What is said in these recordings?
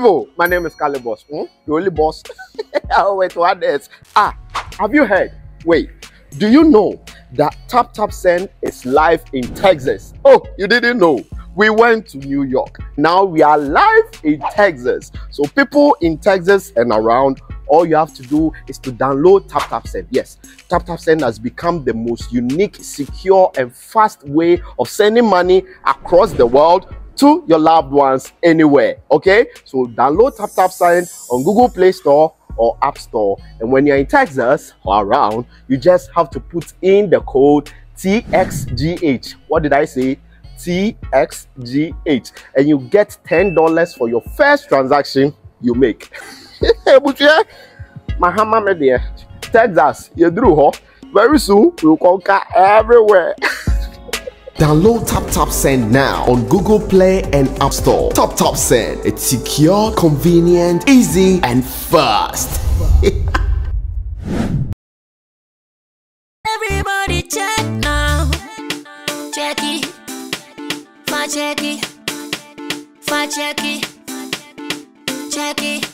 people, my name is Carly Boss. The only boss. Oh, wait, what else? Ah, have you heard? Wait, do you know that TapTap Send is live in Texas? Oh, you didn't know. We went to New York. Now we are live in Texas. So people in Texas and around, all you have to do is to download TapTap Send. Yes, TapTap Send has become the most unique, secure, and fast way of sending money across the world to your loved ones anywhere. Okay, so download TapTap Send on Google Play Store or App Store. And when you're in Texas or around, you just have to put in the code TXGH. What did I say? TXGH. And you get $10 for your first transaction you make. Mahama Media, Texas, you drew her. Very soon, we'll conquer everywhere. Download TapTap Send now on Google Play and App Store. TapTap Send. It's secure, convenient, easy, and fast. Everybody check now. Check it. Fact check it. Fact check it. Check it.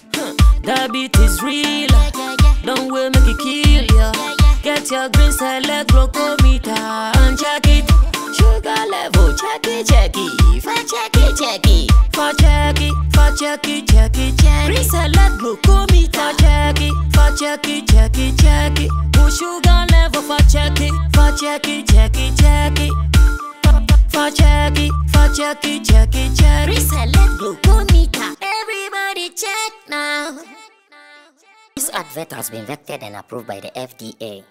That beat is real. Don't wait, make it kill ya. Get your green select glucometer and check it. Sugar level, checky, for checky, for checky. Green select glucometer, for checky. Put sugar level for checky. For checky. Green select glucometer. Everybody check now. This advert has been vetted and approved by the FDA.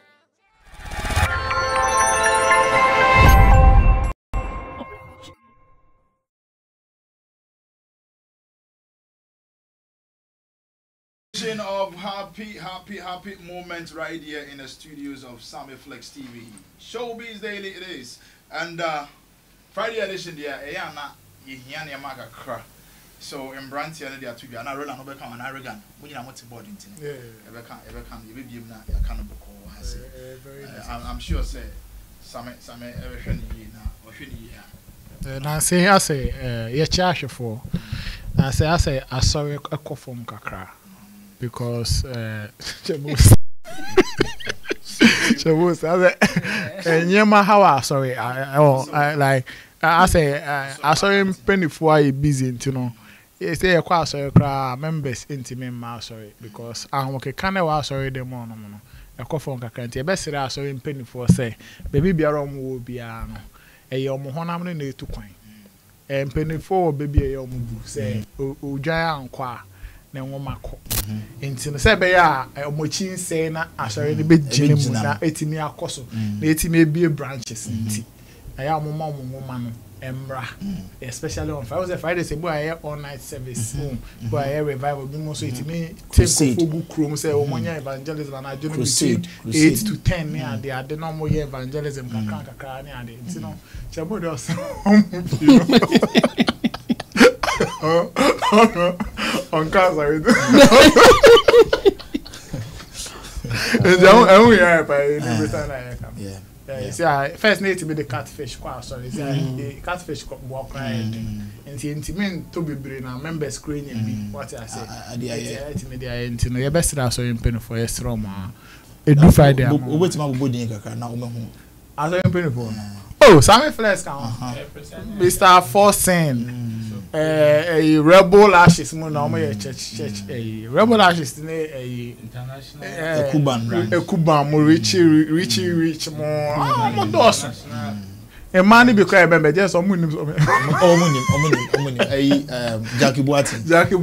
Of happy moments right here in the studios of Sammy Flex TV. Showbiz Daily it is. And Friday edition there, so in Brantia there to be an arena over come and Regan. We need a multi-board in thing. Ever can you be now I'm sure say Sammy everything you now or should you now say I say yeah charge for now say I say I saw a call from Kakra. Because Chabos, I saw him penny for a busy, you know. It's a quite sorry crowd members intimate, my sorry, because I'm okay. Can I was sorry the morning? A cough on Cacante, a best I saw him penny for say, baby be around will be a yomohonam in the 2 coin. And penny for baby a yomu say, O giant qua. Into the Sabaya, a mochin saying, I shall already be Jimmy, 18 year course, 80 may be branches. I am a woman, Embra, especially on Fridays, a boy all night service, where I revival be most 80 me, take book room, say, oh, one year evangelism, and I do proceed 8 to 10 near the Adenom evangelism, Kanka, and it's no Chabodos. On Casa, first need to be the catfish, sorry, the catfish walk right and the intimate to be bringing our member screening. What I say, I best I saw him paying for a strong do Friday. I saw him paying for. Oh, Sammy Flex count. Mr. Forsen. A rebel ashes, church, a rebel ashes, a international Cuban, a Cuban, Richie, more. I'm a money because I just Jackie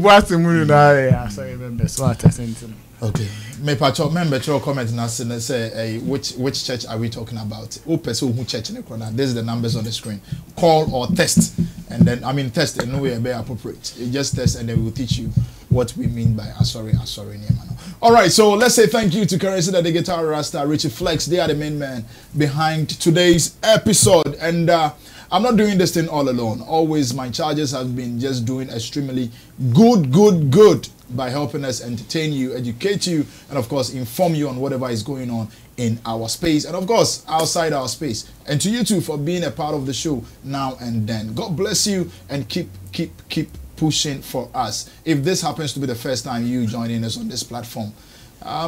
Boatin, okay. May patro member throw comments now say which church are we talking about? Who pursue who church in the corner? This is the numbers on the screen. Call or test, and then I mean test in no way be appropriate. You just test and then we'll teach you what we mean by asori niemano. Alright, so let's say thank you to Karasida the Guitar Rasta, Richie Flex. They are the main man behind today's episode. And I'm not doing this thing all alone. Always my charges have been just doing extremely good by helping us entertain you, educate you, and of course inform you on whatever is going on in our space and of course outside our space. And to you too for being a part of the show now and then. God bless you and keep pushing for us. If this happens to be the first time you joining us on this platform,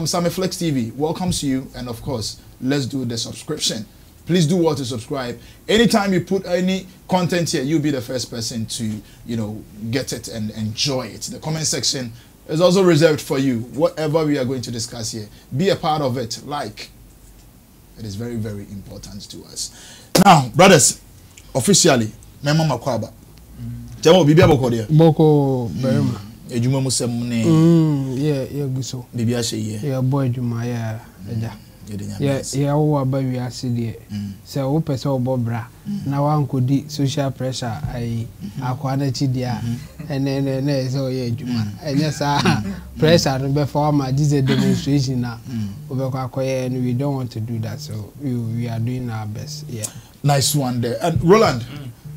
Sammy Flex TV welcomes you, and of course, let's do the subscription. Please do what to subscribe. Anytime you put any content here, you'll be the first person to, you know, get it and enjoy it. The comment section is also reserved for you. Whatever we are going to discuss here, be a part of it. Like, it is very, very important to us. Now, brothers, officially, Mama Makwaba. Jamo Bibi Abokodia. Boko Berima. Ejuma Musemune. Yeah, Guso. Bibi Ashe, yeah. Boy Juma, yeah. Yeah, our baby has said, so who person Bobra now uncle D social pressure. I acquired Chidia and then so yeah, Juma. And yes, pressure before my demonstration now over and we don't want to do that, so we are doing our best. Yeah, nice one there. And Roland,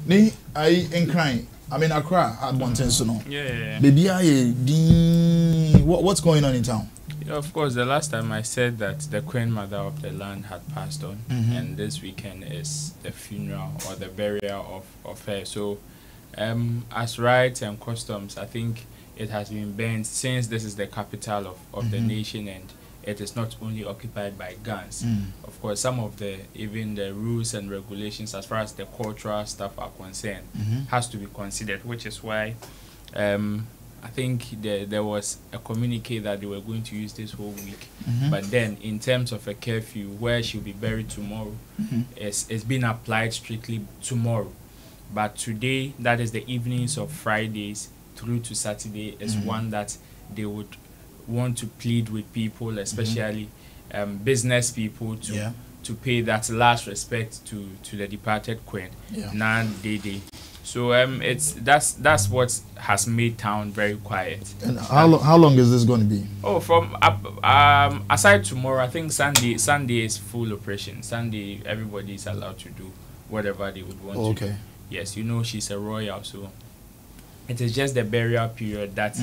I ain't crying. I mean, Accra had one thing to know. Yeah, baby, what's going on in town? Of course, the last time I said that the Queen Mother of the land had passed on, and this weekend is the funeral or the burial of her. So, as rites and customs, I think it has been banned since this is the capital of the nation, and it is not only occupied by guns. Of course, some of the even the rules and regulations as far as the cultural stuff are concerned has to be considered, which is why. I think there was a communique that they were going to use this whole week, but then in terms of a curfew where she'll be buried tomorrow, it's been applied strictly tomorrow. But today, that is the evenings of Fridays through to Saturday, is one that they would want to plead with people, especially business people, to pay that last respect to the departed Queen, Nan Dede. So that's what has made town very quiet. And how long is this going to be? Oh, from aside tomorrow, I think Sunday is full operation. Sunday, everybody is allowed to do whatever they would want to do. Yes, you know she's a royal, so it is just the burial period that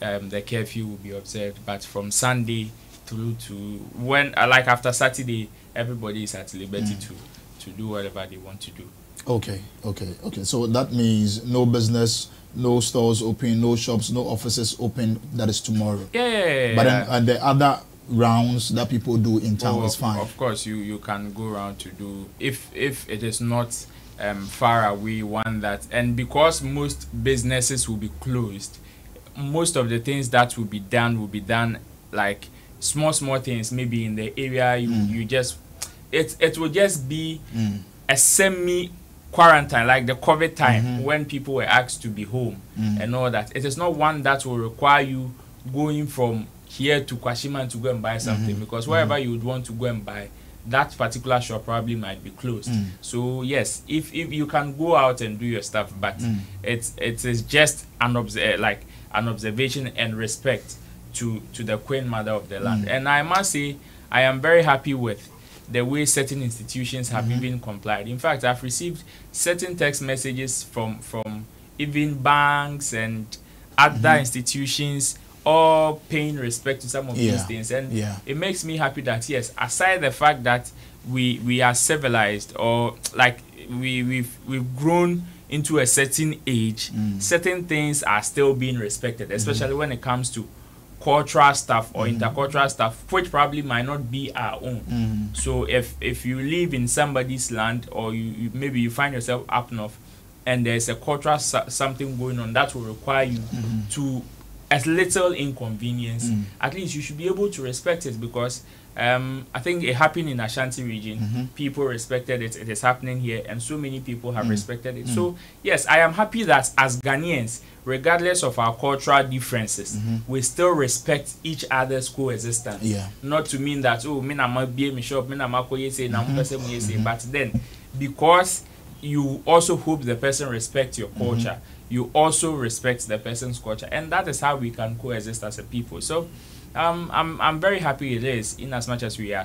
the curfew will be observed. But from Sunday through to when, like after Saturday, everybody is at liberty to do whatever they want to do. Okay. So that means no business, no stores open, no shops, no offices open. That is tomorrow. Yeah. But then the other rounds that people do in town is fine. Of course, you can go around to do if it is not far away. And because most businesses will be closed, most of the things that will be done like small things. Maybe in the area you just it will just be a semi quarantine, like the COVID time when people were asked to be home and all that. It is not one that will require you going from here to Kwashima to go and buy something, because wherever you would want to go and buy, that particular shop probably might be closed. So yes, if you can go out and do your stuff, but it is just an observation and respect to the Queen Mother of the land. And I must say, I am very happy with the way certain institutions have even complied. In fact, I've received certain text messages from even banks and other institutions, all paying respect to some of these things. And it makes me happy that, yes, aside the fact that we are civilized, or like we've grown into a certain age, certain things are still being respected, especially when it comes to cultural stuff or intercultural stuff, which probably might not be our own. So if you live in somebody's land, or maybe you find yourself up north and there's a cultural something going on that will require you to as little inconvenience, at least you should be able to respect it, because I think it happened in Ashanti region. People respected it. It is happening here, and so many people have respected it. So yes, I am happy that as Ghanaians, regardless of our cultural differences, we still respect each other's coexistence. Not to mean that, oh, but then because you also hope the person respects your culture, you also respect the person's culture, and that is how we can coexist as a people. So I'm very happy it is, in as much as we are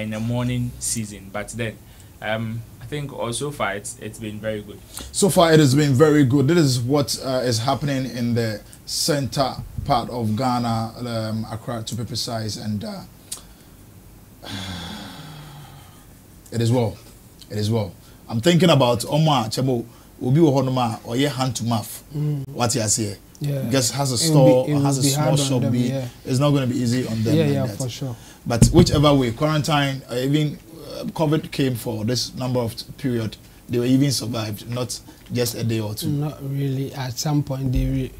in the morning season. But then I think so far it's been very good. So far it has been very good. This is what is happening in the center part of Ghana, Accra to be precise, and it is well. I'm thinking about Omar Chebo Obi Ohonoma or ye hand to mouth. What you say? Yeah. Just has a store or has a small shop. It's not going to be easy on them. Yeah, for sure. But whichever way, quarantine, even COVID came for this number of period. They were even survived, not just a day or two. Not really. At some point, they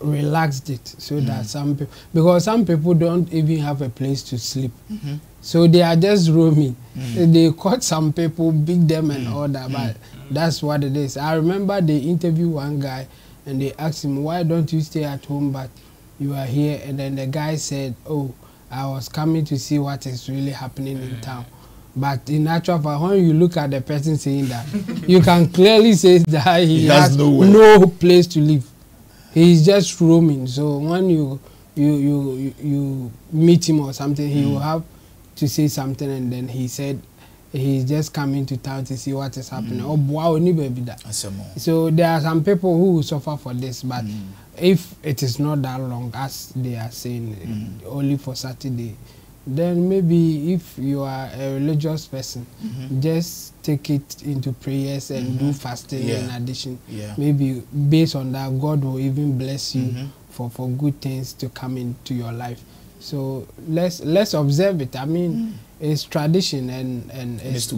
relaxed it so that some people, because some people don't even have a place to sleep. So they are just roaming. They caught some people, beat them and all that, but that's what it is. I remember they interviewed one guy and they asked him, why don't you stay at home but you are here? And then the guy said, oh, I was coming to see what is really happening in town. But in actual fact, when you look at the person saying that, you can clearly say that he has no place to live. He's just roaming. So when you meet him or something, he will have to say something, and then he said he's just coming to town to see what is happening. Oh, wow, that. So there are some people who will suffer for this, but if it is not that long as they are saying, only for Saturday, then maybe if you are a religious person, just take it into prayers and do fasting in addition. Maybe based on that, God will even bless you for good things to come into your life. So let's observe it. I mean, it's tradition, and it's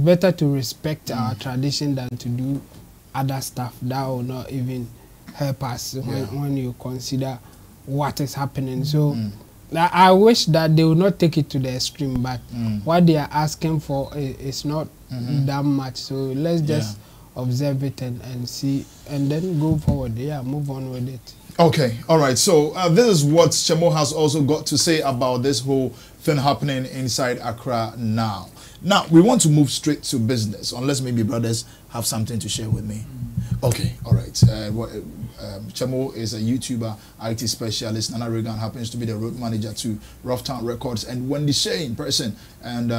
better to respect our tradition than to do other stuff that will not even help us when you consider what is happening. So I wish that they would not take it to the extreme, but what they are asking for is not that much. So let's just observe it and see, and then go forward. Yeah, move on with it. Okay, all right. So this is what Chemo has also got to say about this whole thing happening inside Accra now. Now, we want to move straight to business, unless maybe brothers have something to share with me. Okay, all right. Chemo is a YouTuber, IT specialist. Nana Reagan happens to be the road manager to Rufftown Records, and Wendy Shea in person, and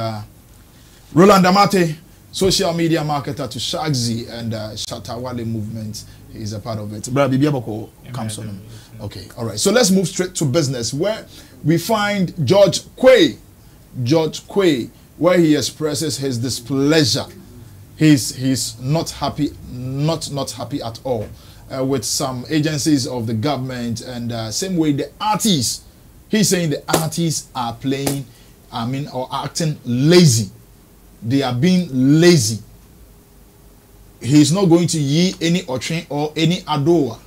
Roland Amate, social media marketer to Shaxi and Shatta Wale movement. He's a part of it. Comes on him. Okay, all right. So let's move straight to business, where we find George Quaye. George Quaye, where he expresses his displeasure. He's not happy, not happy at all with some agencies of the government, and same way the artists. He's saying the artists are playing, or acting lazy. They are being lazy. He's not going to ye any Otrin or any Adowa.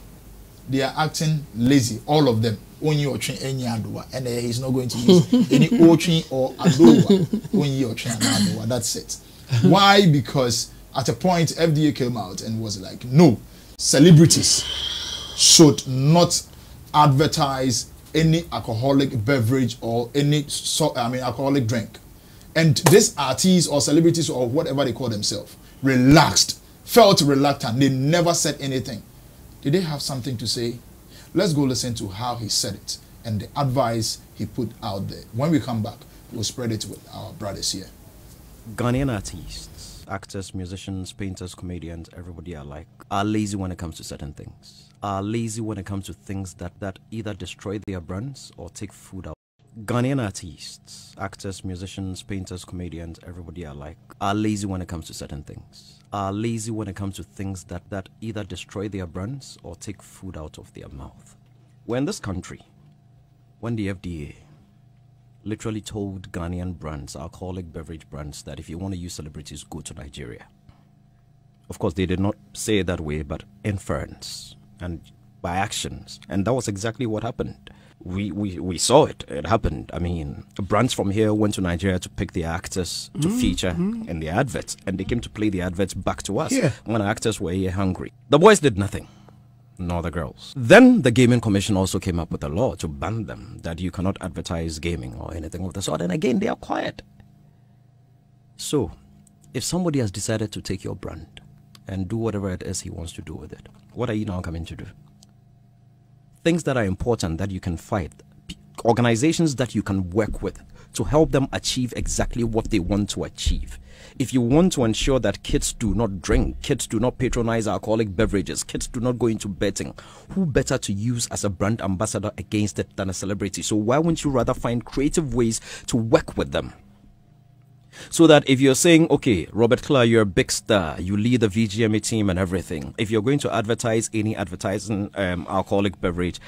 They are acting lazy, all of them. Only Otrin, any Adowa. And he's not going to use any Otrin or Adowa. Only Otrin and Adowa. That's it. Why? Because at a point, FDA came out and was like, no, celebrities should not advertise any alcoholic beverage or any alcoholic drink. And these artists or celebrities or whatever they call themselves, relaxed. Felt reluctant. They never said anything. Did they have something to say? Let's go listen to how he said it and the advice he put out there. When we come back, we'll spread it with our brothers here. Ghanaian artists, actors, musicians, painters, comedians, everybody alike, are lazy when it comes to certain things. Are lazy when it comes to things that either destroy their brands or take food out. Ghanaian artists, actors, musicians, painters, comedians, everybody alike, are lazy when it comes to certain things. Are lazy when it comes to things that either destroy their brands or take food out of their mouth. When this country, when the FDA literally told Ghanaian brands, alcoholic beverage brands, that if you want to use celebrities, go to Nigeria. Of course, they did not say it that way, but inference and by actions. And that was exactly what happened. We saw it. It happened. I mean, brands from here went to Nigeria to pick the actors to feature in the adverts, and they came to play the adverts back to us when our actors were here hungry. The boys did nothing, nor the girls. Then the Gaming Commission also came up with a law to ban them, that you cannot advertise gaming or anything of the sort. And again, they are quiet. So, if somebody has decided to take your brand and do whatever it is he wants to do with it, what are you now coming to do? Things that are important that you can fight, organizations that you can work with to help them achieve exactly what they want to achieve. If you want to ensure that kids do not drink, kids do not patronize alcoholic beverages, kids do not go into betting, who better to use as a brand ambassador against it than a celebrity? So why wouldn't you rather find creative ways to work with them? So that if you're saying, okay, Robert Clark, you're a big star, you lead the VGMA team and everything, if you're going to advertise any advertising alcoholic beverage,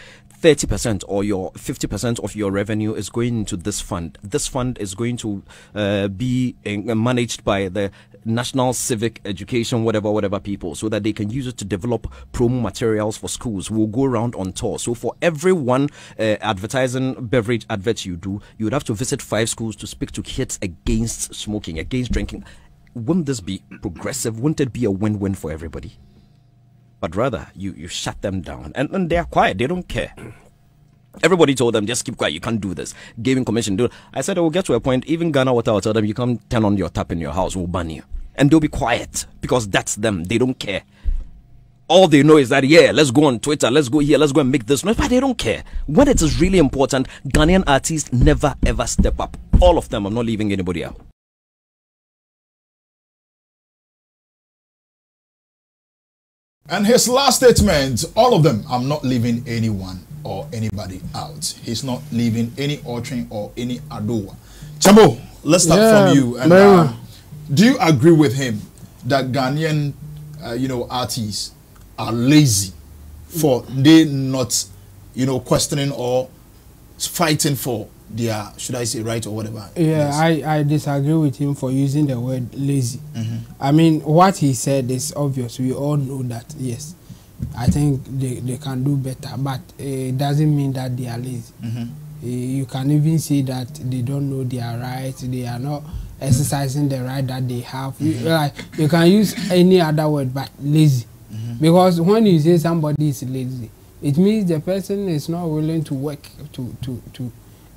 30% or your 50% of your revenue is going into this fund. This fund is going to be managed by the National Civic Education, whatever people, so that they can use it to develop promo materials for schools. We'll go around on tour. So for every one advertising beverage advert you do, you would have to visit 5 schools to speak to kids against smoking, against drinking. Wouldn't this be progressive? Wouldn't it be a win-win for everybody? But rather, you shut them down. And they are quiet. They don't care. Everybody told them, just keep quiet. You can't do this. Gaming Commission, do it. I said, I will get to a point. Even Ghana Water will tell them, you can't turn on your tap in your house. We'll ban you. And they'll be quiet because that's them. They don't care. All they know is that, yeah, let's go on Twitter. Let's go here. Let's go and make this noise. But they don't care. When it is really important, Ghanaian artists never, ever step up. All of them. I'm not leaving anybody out. And his last statement, all of them, I'm not leaving anyone or anybody out. He's not leaving any Otrin or any Adowa. Chambo, let's start from you. And do you agree with him that Ghanaian, artists are lazy for they not, questioning or fighting for their, should I say, right or whatever? Yeah, I disagree with him for using the word lazy. I mean, what he said is obvious. We all know that, yes. I think they can do better, but it doesn't mean that they are lazy. You can even see that they don't know their rights. They are not exercising the right that they have. You can use any other word but lazy. Because when you say somebody is lazy, it means the person is not willing to work to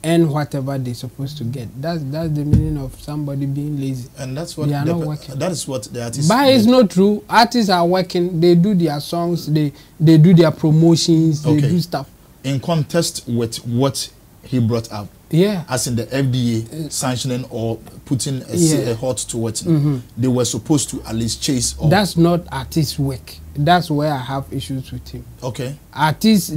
earn whatever they're supposed to get. That's the meaning of somebody being lazy. And that's what they are not working. That is what the artists. But it's not true. Artists are working. They do their songs. They do their promotions. They do stuff. In contest with what he brought up. Yeah. As in the FDA sanctioning or putting a halt to it. They were supposed to at least chase. That's not artist work. That's where I have issues with him. Okay. Artists,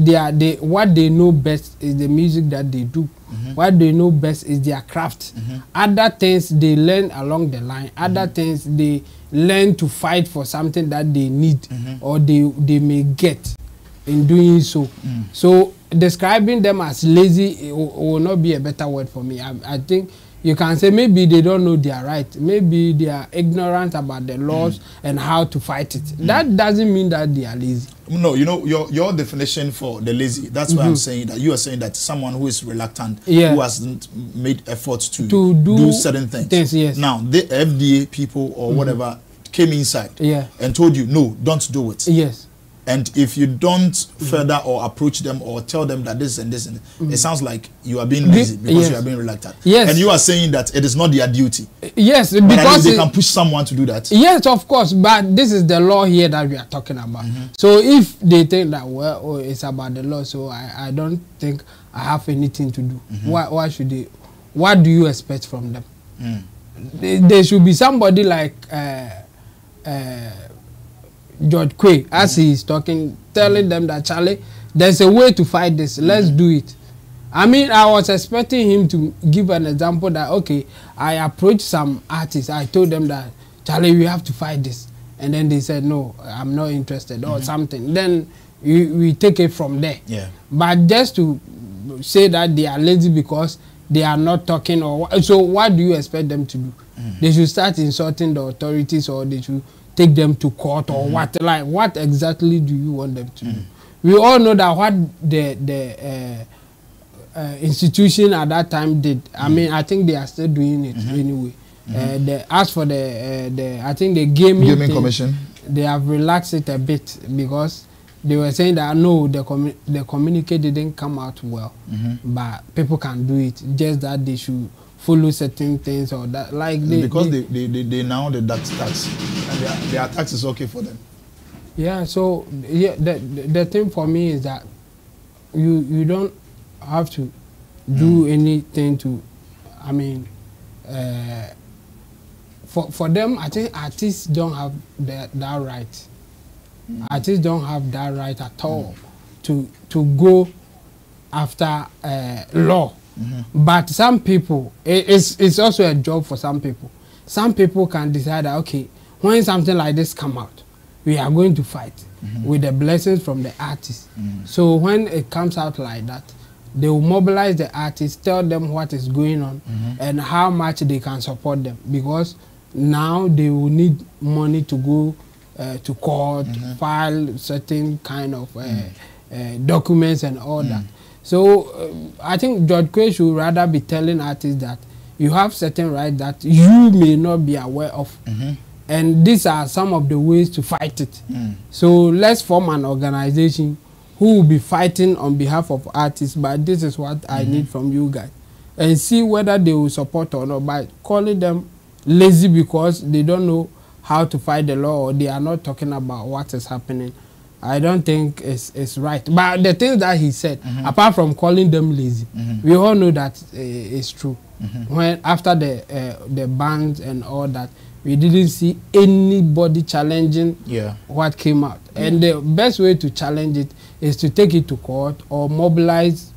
what they know best is the music that they do. What they know best is their craft. Other things they learn along the line. Other things they learn to fight for something that they need or they may get in doing so. So describing them as lazy will not be a better word for me. I think you can say maybe they don't know their right. Maybe they are ignorant about the laws and how to fight it. That doesn't mean that they are lazy. No, your definition for the lazy, that's why I'm saying that. You are saying that someone who is reluctant, who hasn't made efforts to do certain things. Yes. Now, the FDA people or whatever came inside and told you, no, don't do it. Yes. And if you don't further or approach them or tell them that this and this and it sounds like you are being lazy because you are being reluctant. And you are saying that it is not their duty. Because they can push someone to do that. Yes, of course. But this is the law here that we are talking about. So if they think that, well, it's about the law, so I don't think I have anything to do. Why should they? What do you expect from them? There should be somebody like George Quaye, as he's talking, telling them that, Charlie, there's a way to fight this. Let's do it. I mean, I was expecting him to give an example that, okay, I approached some artists. I told them that, Charlie, we have to fight this. And then they said, no, I'm not interested or something. Then we take it from there. But just to say that they are lazy because they are not talking, so what do you expect them to do? They should start insulting the authorities or they should take them to court or what? Like, what exactly do you want them to do? We all know that what the institution at that time did. I mean, I think they are still doing it anyway. As for I think the gaming commission, they have relaxed it a bit because they were saying that no, the communique didn't come out well, but people can do it. Just that they should follow certain things or that, like because they now the tax and their tax is okay for them. So the thing for me is that you don't have to do anything to, I mean, for them, I think artists don't have that right. Artists don't have that right at all to go after law. But some people, it's also a job for some people. some people can decide that, okay, when something like this come out, we are going to fight with the blessings from the artists. So when it comes out like that, they will mobilize the artists, tell them what is going on and how much they can support them, because now they will need money to go to court, file certain kind of documents and all that. So I think George Quaye should rather be telling artists that you have certain rights that you may not be aware of. And these are some of the ways to fight it. So let's form an organization who will be fighting on behalf of artists, but this is what I need from you guys. And see whether they will support or not by calling them lazy because they don't know how to fight the law or they are not talking about what is happening. I don't think it's right. But the things that he said, apart from calling them lazy, we all know that it's true. When after the bans and all that, we didn't see anybody challenging what came out. And the best way to challenge it is to take it to court or mobilize,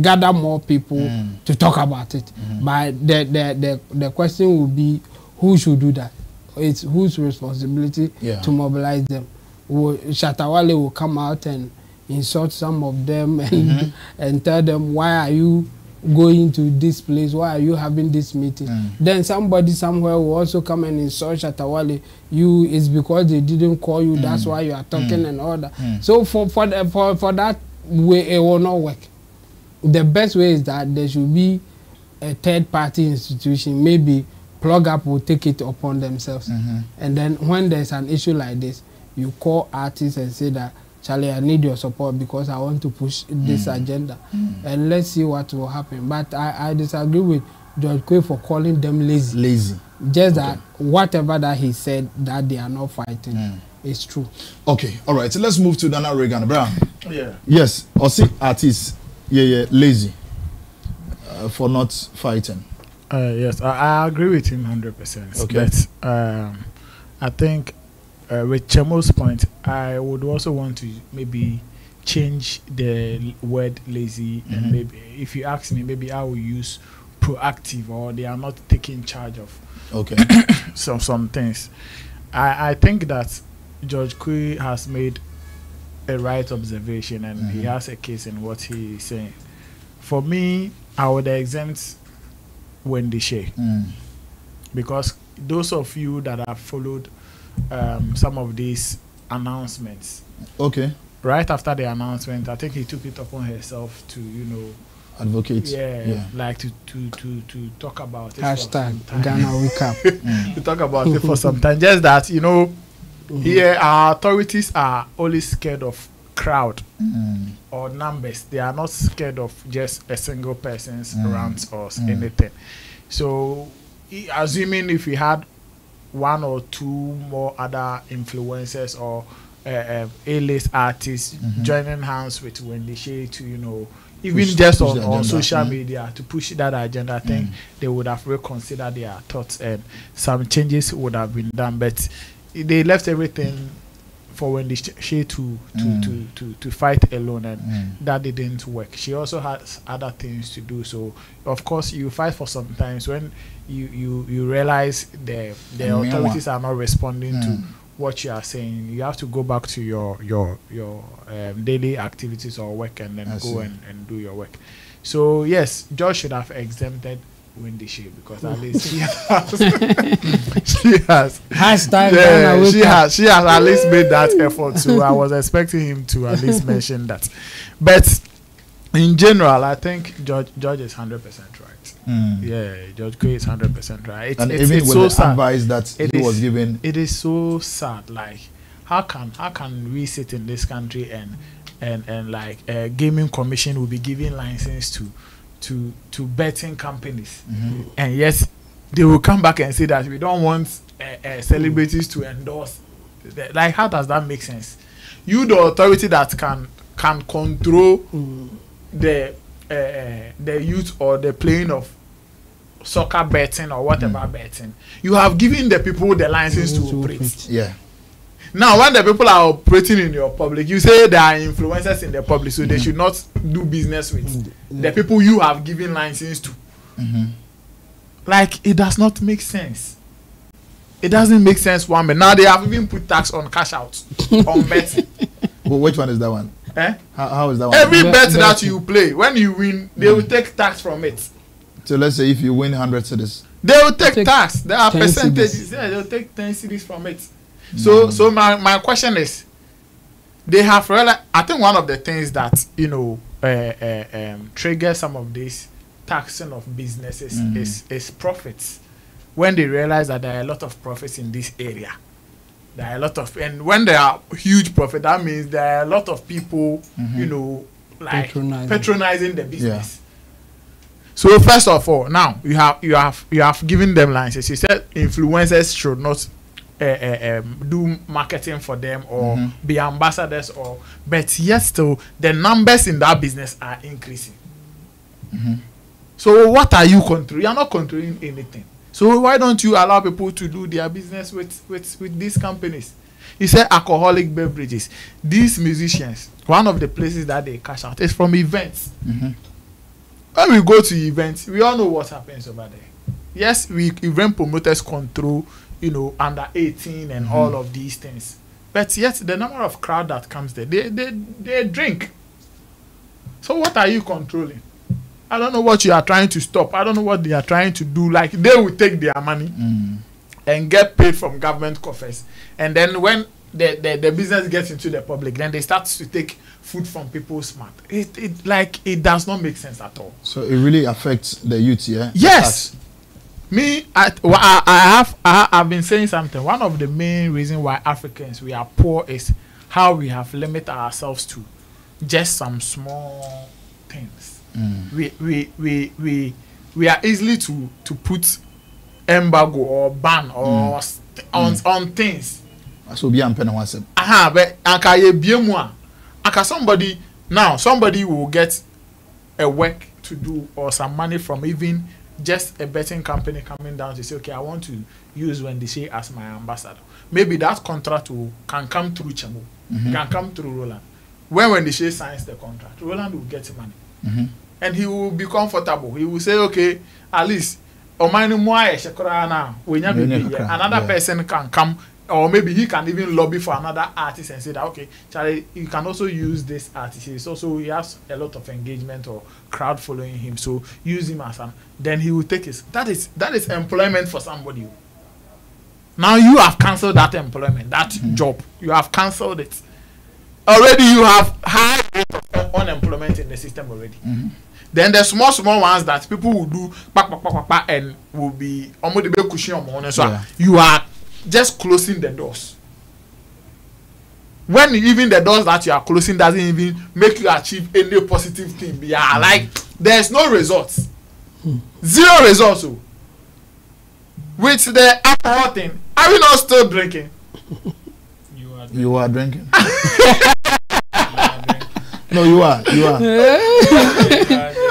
gather more people to talk about it. But the question will be, who should do that? It's whose responsibility to mobilize them. Shatta Wale will come out and insult some of them and, and tell them, why are you going to this place? Why are you having this meeting? Then somebody somewhere will also come and insult Shatta Wale. You, it's because they didn't call you, that's why you are talking and all that. So for that way, it will not work. The best way is that there should be a third party institution. Maybe Plug Up will take it upon themselves. And then when there's an issue like this, you call artists and say that, Charlie, I need your support because I want to push this agenda. And let's see what will happen. But I disagree with George Quaye for calling them lazy. Just that whatever that he said, that they are not fighting, is true. Okay, all right. So let's move to Nana Reagan. Brown. Yes, or see artists, lazy for not fighting. Yes, I agree with him 100%. Okay. But I think with Chemo's point, I would also want to maybe change the word lazy, and maybe, if you ask me, maybe I will use proactive, or they are not taking charge of some things. I think that George Quaye has made a right observation, and he has a case in what he is saying. For me, I would exempt Wendy Shea, because those of you that have followed some of these announcements, right after the announcement, I think he took it upon herself to, you know, advocate, like to talk about it, hashtag Ghana Wake Up, to talk about it for some time. Just that, you know, here our authorities are only scared of crowd or numbers. They are not scared of just a single person's rants or anything. So assuming if we had one or two more other influencers or A-list artists joining hands with Wendy Shea to, you know, even just on social media to push that agenda, I think they would have reconsidered their thoughts and some changes would have been done. But they left everything for Wendy Shea to fight alone, and that didn't work. She also has other things to do. So of course you fight for some times when you realize the authorities are not responding to what you are saying. You have to go back to your daily activities or work, and then go and do your work. So yes, George should have exempted Wendy Shea, because at least she has, she has at least made that effort. So I was expecting him to at least mention that. But in general, I think George is 100% right. Yeah, George Quaye is 100% right. And even with the advice that he was given, it is so sad. Like, how can we sit in this country and like a Gaming Commission will be giving license to betting companies, and yes, they will come back and say that we don't want celebrities to endorse. Like, how does that make sense? You, the authority that can control the youth or the playing of soccer betting or whatever betting, you have given the people the license to operate. Now, when the people are operating in your public, you say there are influencers in the public, so they should not do business with the people you have given license to. Like, it does not make sense. It doesn't make sense for me. Now they have even put tax on cash out, on betting. Well, which one is that one? Eh? How is that one? Every bet that you play, when you win, they will take tax from it. So let's say if you win 100 cedis, they will take tax. There are percentages. Yeah, they'll take 10 cedis from it. So my question is, they have really, I think one of the things that, you know, triggers some of this taxing of businesses is profits. When they realize that there are a lot of profits in this area. There are a lot of, and when there are huge profit, that means there are a lot of people, you know, like patronizing the business. Yeah. So first of all, now you have given them licenses. You said influencers should not do marketing for them or be ambassadors, or but yet still the numbers in that business are increasing. So what are you controlling? You are not controlling anything. So why don't you allow people to do their business with these companies? You say alcoholic beverages. These musicians, one of the places that they cash out is from events. When we go to events, we all know what happens over there. Yes, we event promoters control, you know, under 18 and all of these things. But yet the number of crowd that comes there, they drink. So what are you controlling? I don't know what you are trying to stop. I don't know what they are trying to do. Like, they will take their money and get paid from government coffers. And then when the business gets into the public, then they start to take food from people's mouth. It does not make sense at all. So it really affects the youth, yeah? Yes. Me, I have been saying something. One of the main reasons why Africans, we are poor is how we have limited ourselves to just some small things. We are easily to put embargo or ban or on things. So be but somebody now will get a work to do or some money from even just a betting company coming down to say, okay, I want to use Wendy Shea as my ambassador. Maybe that contract can come through Chamo, can come through Roland. When Wendy Shea signs the contract, Roland will get money. And he will be comfortable. He will say, okay, at least another person can come, or maybe he can even lobby for another artist and say that, okay, Charlie, you can also use this artist. He has a lot of engagement or crowd following him, so use him as an. Then he will take his. That is employment for somebody. Now you have cancelled that employment, that job. You have cancelled it. Already you have high unemployment in the system already. Then the small ones that people will do and will be you are just closing the doors. When even the doors that you are closing doesn't even make you achieve any positive thing. Yeah, like there's no results. Zero results. With the alcohol thing, are we not still drinking? You are drinking. No, you are.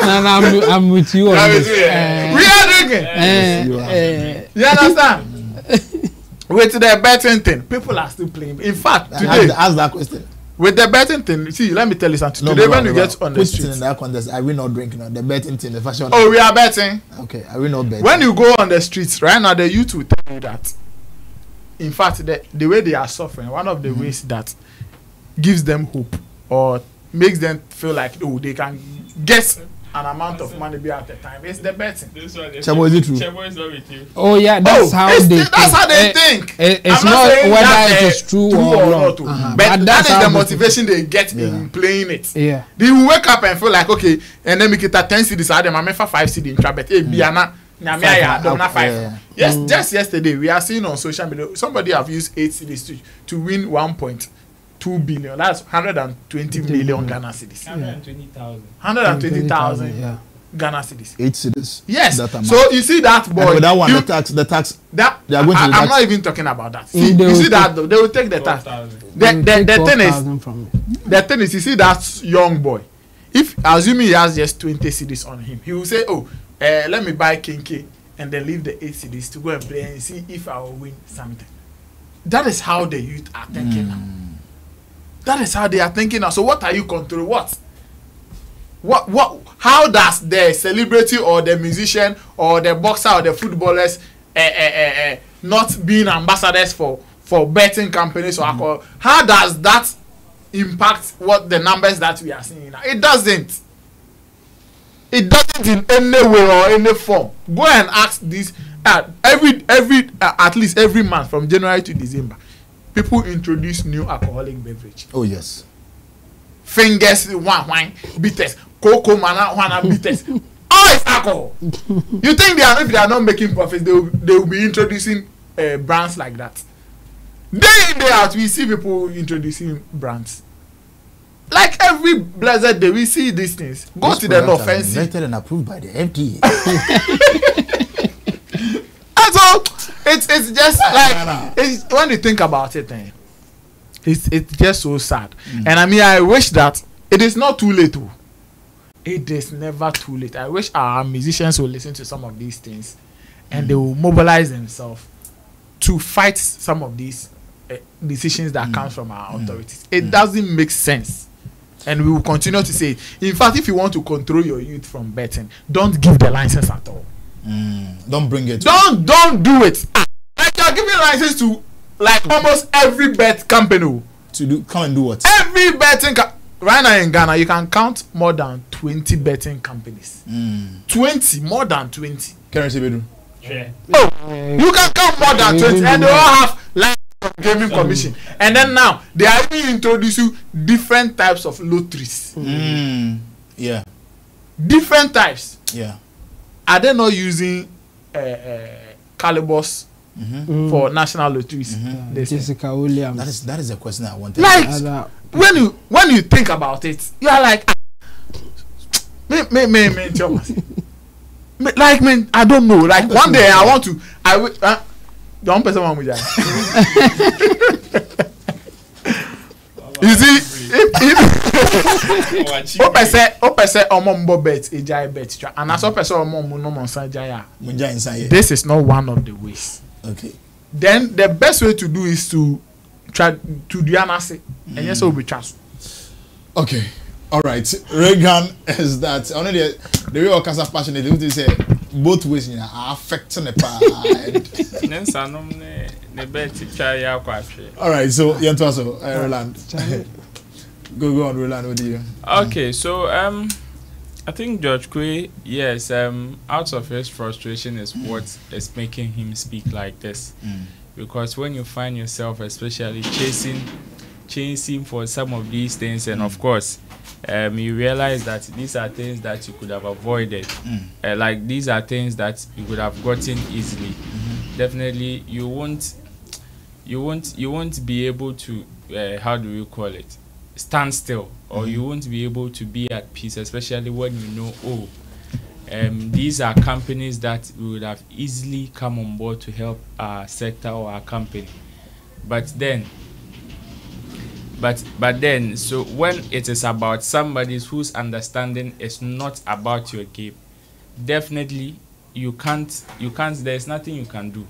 And I'm with you on this. We are drinking. You understand? With the betting thing, people are still playing. In fact, today, ask that question. With the betting thing, see, let me tell you something. Today, when you get on the street, in that contest, are we not drinking on the betting thing? The fashion. Oh, we are betting. Okay, are we not betting? When you go on the streets right now, the youth will tell you that. In fact, the way they are suffering, one of the ways that gives them hope or makes them feel like, oh, they can get an amount of money at a time. It's the betting. Chemo, is it true? Chemo is not with you. Oh, yeah, that's how they think. It's not whether it is true or not. But that is the motivation they get in playing it. Yeah. They will wake up and feel like, okay, and then we get a 10 CDs, I make 5 CD in Trabet. Yes, just yesterday we are seeing on social media somebody have used 8 cedis to win 1.2 billion. That's 120 million Ghana cedis. 120,000. 120,000 Ghana cedis. 8 cedis. Yes. So you see that boy. And that one, I'm not even talking about that. See, you see that though, they will take the tax. The thing is, you see that young boy. If assuming he has just 20 cedis on him, he will say, oh, let me buy Kinky and then leave the 8 CDs to go and play and see if I will win something. That is how the youth are thinking now. That is how they are thinking now. So what are you controlling? What? How does the celebrity or the musician or the boxer or the footballers not being ambassadors for betting companies or alcohol, how does that impact what the numbers that we are seeing now? It doesn't. It doesn't in any way or any form. Go and ask this. At least every month from January to December, people introduce new alcoholic beverage. Oh yes. Fingers, wine, bitters, cocoa, mana, bitters. All is alcohol. You think they are, if they are not making profits, they will be introducing brands like that. Day in, day out, we see people introducing brands. Like every blessed day, we see these things. Go to the north and see. Vetted and approved by the FDA. That's all. It's just like, it's, when you think about it, it's just so sad. And I mean, I wish that it is not too late. It is never too late. I wish our musicians will listen to some of these things, and they will mobilize themselves to fight some of these decisions that come from our authorities. It doesn't make sense, and we will continue to say it. In fact, if you want to control your youth from betting, don't give the license at all. Don't bring it. Don't do it. Like, you're giving license to like almost every bet company to do. Come and do what? Every betting company. Right now in Ghana, you can count more than 20 betting companies. 20, more than 20. Currency Bedroom. Yeah. Oh, you can count more than 20, and they all have like Gaming Commission. And then now they are even introducing different types of lotteries. Yeah. Different types. Yeah. Are they not using Carly Boss for national lotteries? Jessica Williams. That is the question I wanted. Like, when you think about it, you are like, man, I don't know. Like, one day I want to, don't person want me that. You see, if person omombo bet ejai bet, and as person omombo no monsanjaya, this is not one of the ways. Okay. Then the best way to do is to try to Diana say, and yes, will be trust. Okay, all right. Regan is that only the real cancer passion. They do say both ways, you know, are affecting the part. All right, so you also Roland. Go on, Roland. What do you? Okay, so I think George Quaye, yes, out of his frustration is what is making him speak like this. Because when you find yourself especially chasing for some of these things, and of course you realize that these are things that you could have avoided, like these are things that you could have gotten easily. Definitely you won't be able to how do you call it, stand still, or you won't be able to be at peace, especially when you know, oh, these are companies that we would have easily come on board to help our sector or our company, but then so when it is about somebody whose understanding is not about your game, definitely you can't there's nothing you can do.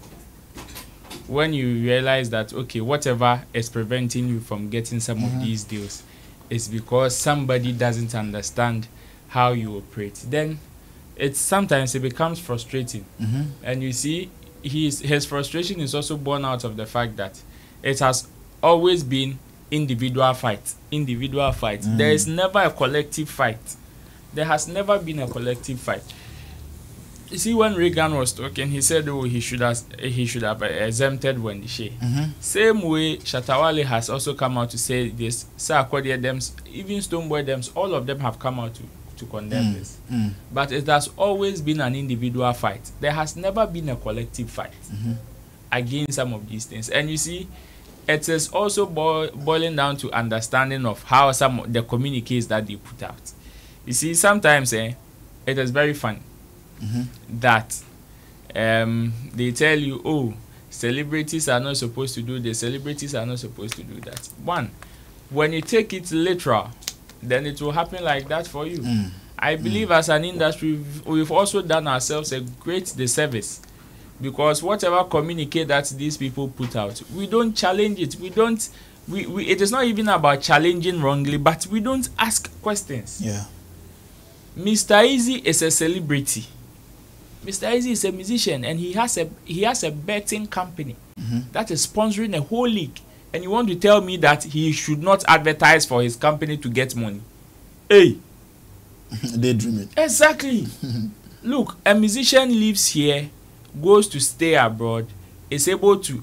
When you realize that, okay, whatever is preventing you from getting some of these deals is because somebody doesn't understand how you operate, then sometimes it becomes frustrating. And you see, his frustration is also born out of the fact that it has always been individual fight. There is never a collective fight. There has never been a collective fight. You see, when Regan was talking, he said, oh, he should have exempted Wendy Shea. Same way Shatta Wale has also come out to say this, Sarkodie them, even Stonebwoy them, all of them have come out to condemn this. But it has always been an individual fight. There has never been a collective fight against some of these things. And you see, it is also boiling down to understanding of how some of the communiques that they put out. You see, sometimes it is very funny that they tell you, oh, celebrities are not supposed to do this, celebrities are not supposed to do that. One, when you take it literal, then it will happen like that for you. I believe as an industry, we've also done ourselves a great disservice, because whatever communique that these people put out, we don't challenge it. It is not even about challenging wrongly, but we don't ask questions. Mr. Eazi is a celebrity. Mr. Eazi is a musician and he has a betting company that is sponsoring a whole league, and you want to tell me that he should not advertise for his company to get money? Hey, they dream it. Exactly. Look, a musician lives here, goes to stay abroad, is able to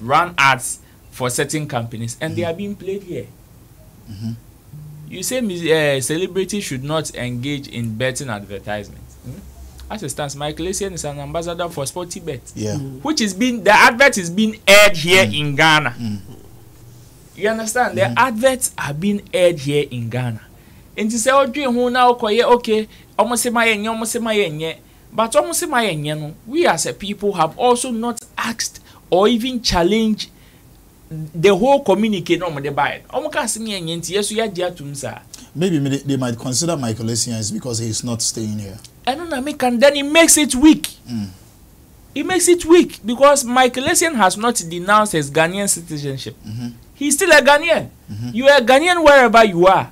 run ads for certain companies, and they are being played here. You say celebrities should not engage in betting advertisements. As it stands, Michael Jackson is an ambassador for SportyBet, which is being, the advert is being aired here in Ghana. You understand? The adverts are being aired here in Ghana. And to say, oh, who now? Okay, but we as a people have also not asked or even challenged the whole communique. Maybe they might consider Michael Essien because he's not staying here. I don't know, and then it makes it weak. It makes it weak because Michael Essien has not denounced his Ghanaian citizenship. He's still a Ghanaian. You are a Ghanaian wherever you are.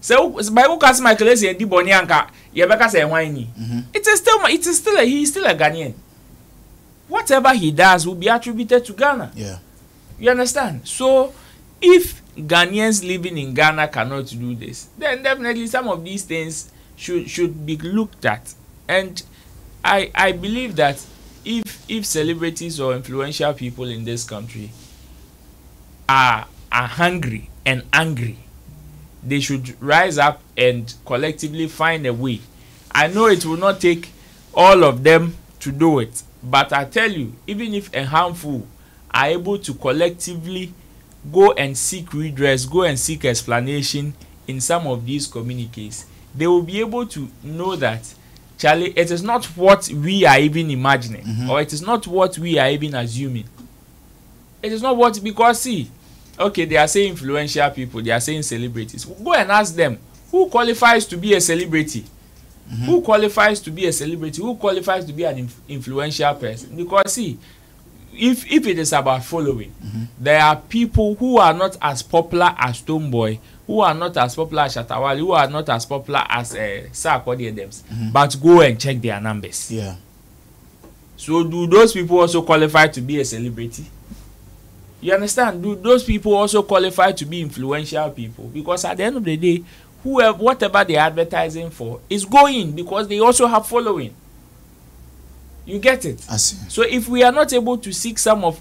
So by who cast Michael Essien di Bonianka, Yabaka say whiny. He's still a Ghanaian. Whatever he does will be attributed to Ghana. Yeah. You understand? So if Ghanaians living in Ghana cannot do this, then definitely some of these things should be looked at. And I believe that if celebrities or influential people in this country are hungry and angry, they should rise up and collectively find a way. I know it will not take all of them to do it, but I tell you, even if a handful are able to collectively go and seek redress, go and seek explanation in some of these communiques, they will be able to know that, Charlie, it is not what we are even imagining, or it is not what we are even assuming. It is not what, because see, okay, they are saying influential people, they are saying celebrities. Go and ask them, who qualifies to be a celebrity? Who qualifies to be a celebrity? Who qualifies to be an influential person? Because see, if it is about following, there are people who are not as popular as Stonebwoy, who are not as popular as Shatta Wale, who are not as popular as Sarkodie them, but go and check their numbers. Yeah. So do those people also qualify to be a celebrity? You understand? Do those people also qualify to be influential people? Because at the end of the day, whoever, whatever they're advertising for is going, because they also have following. You get it? I see. So if we are not able to seek some of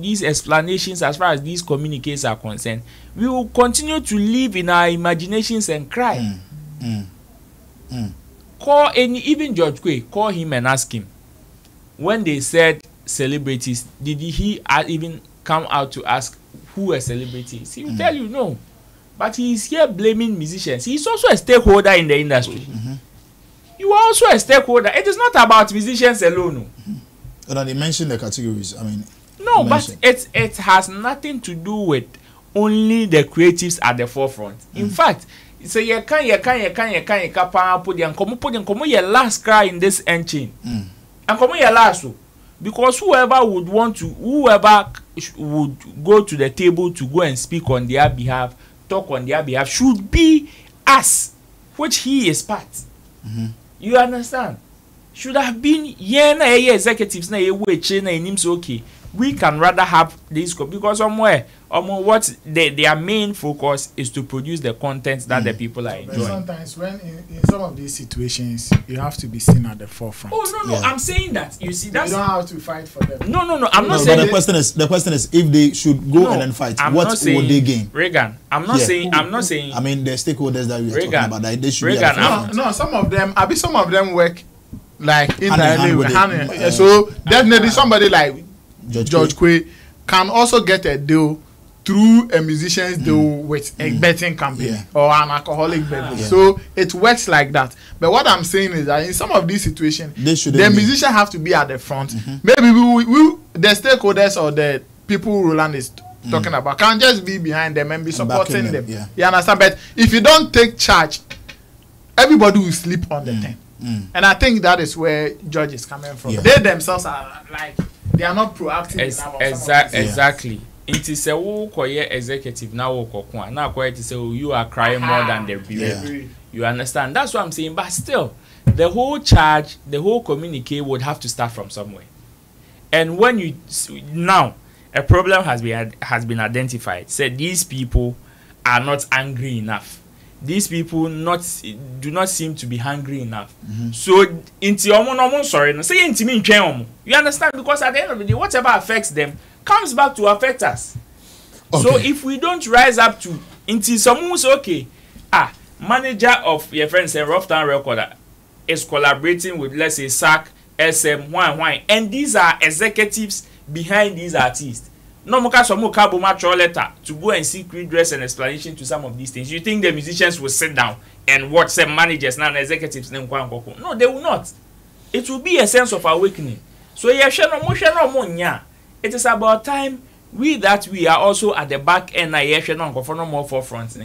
these explanations as far as these communiques are concerned, we will continue to live in our imaginations and cry. Call any, even George Quaye, call him and ask him. When they said celebrities, did he even come out to ask who a celebrity is? He will tell you no. But he is here blaming musicians. He is also a stakeholder in the industry. You are also a stakeholder. It is not about musicians alone. And they mentioned the categories. I mean, no, but it has nothing to do with only the creatives at the forefront. In fact, so you can put your last cry in this engine. And come your last, because whoever would want to, whoever would go to the table to go and speak on their behalf, talk on their behalf, should be us, which he is part. You understand? Should have been executives na okay. We can rather have this because somewhere what their main focus is to produce the content that the people are enjoying. But sometimes when in some of these situations you have to be seen at the forefront. Oh no, I'm saying that you see that you don't have to fight for them. No, I'm not saying. But the question is if they should go and then fight, what would they gain? Regan, I'm not saying. I mean the stakeholders that we are talking about, that they should be at the forefront. No, some of them work like in the so definitely somebody like George Quaye can also get a deal through a musician's deal with a betting company or an alcoholic beverage. So it works like that. But what I'm saying is that in some of these situations, the musician have to be at the front. Maybe we the stakeholders or the people Roland is talking about can just be behind them and be supporting them. Yeah. You understand? But if you don't take charge, everybody will sleep on the thing. And I think that is where George is coming from. They themselves are like, they are not proactive enough. Exactly. It is a executive now. Now, you are crying more than the beer. You understand? That's what I'm saying. But still, the whole charge, the whole communique would have to start from somewhere. And when you now a problem has been identified, said these people are not angry enough. These people do not seem to be hungry enough. Mm-hmm. So inti omo no sorry no say inti me ntwen omo. You understand, because at the end of the day whatever affects them comes back to affect us. Okay. So if we don't rise up to inti someone say okay, manager of your friends and Rufftown Records is collaborating with, let's say, SAC, SM, Y, and these are executives behind these artists. No more letter to go and seek redress and explanation to some of these things. You think the musicians will sit down and watch some managers now and executives? No, they will not. It will be a sense of awakening. So it is about time we are also at the back end more forefront.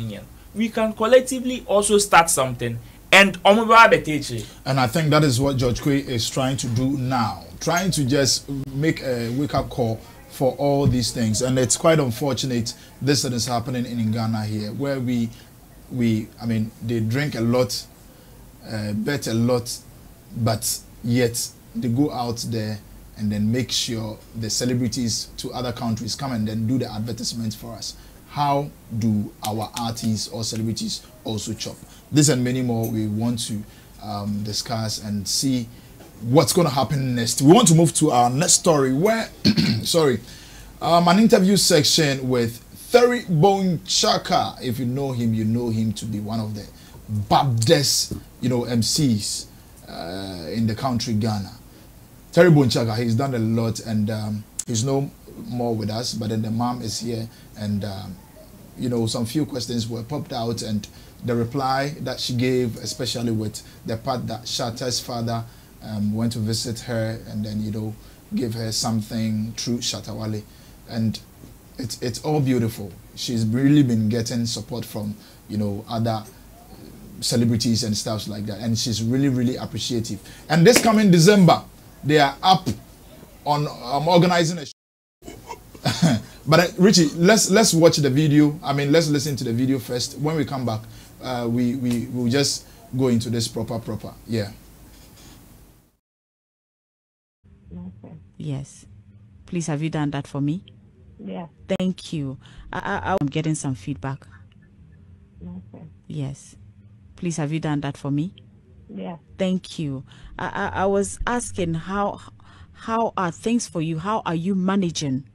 We can collectively also start something. And I think that is what George Quaye is trying to do now. Trying to just make a wake-up call for all these things. And it's quite unfortunate this that is happening in Ghana here, where I mean, they drink a lot, bet a lot, but yet they go out there and then make sure the celebrities to other countries come and then do the advertisements for us. How do our artists or celebrities also chop? This and many more we want to discuss and see what's going to happen next. We want to move to our next story where, an interview section with Terry Bonchaka. If you know him to be one of the baddest, MCs in the country, Ghana. Terry Bonchaka, he's done a lot and he's no more with us, but then the mom is here and some few questions were popped out, and the reply that she gave, especially with the part that Shatta's father went to visit her and then give her something through Shatta Wale, and it's all beautiful. She's really been getting support from other celebrities and stuff like that, and she's really appreciative. And this coming December they are up on organizing a show. But Richie, let's watch the video. I mean, let's listen to the video first. When we come back, we'll just go into this proper. Yeah. Yes. Please, have you done that for me? Yeah. Thank you. I'm getting some feedback. Yes. Please, have you done that for me? Yeah. Thank you. I was asking how are things for you? How are you managing?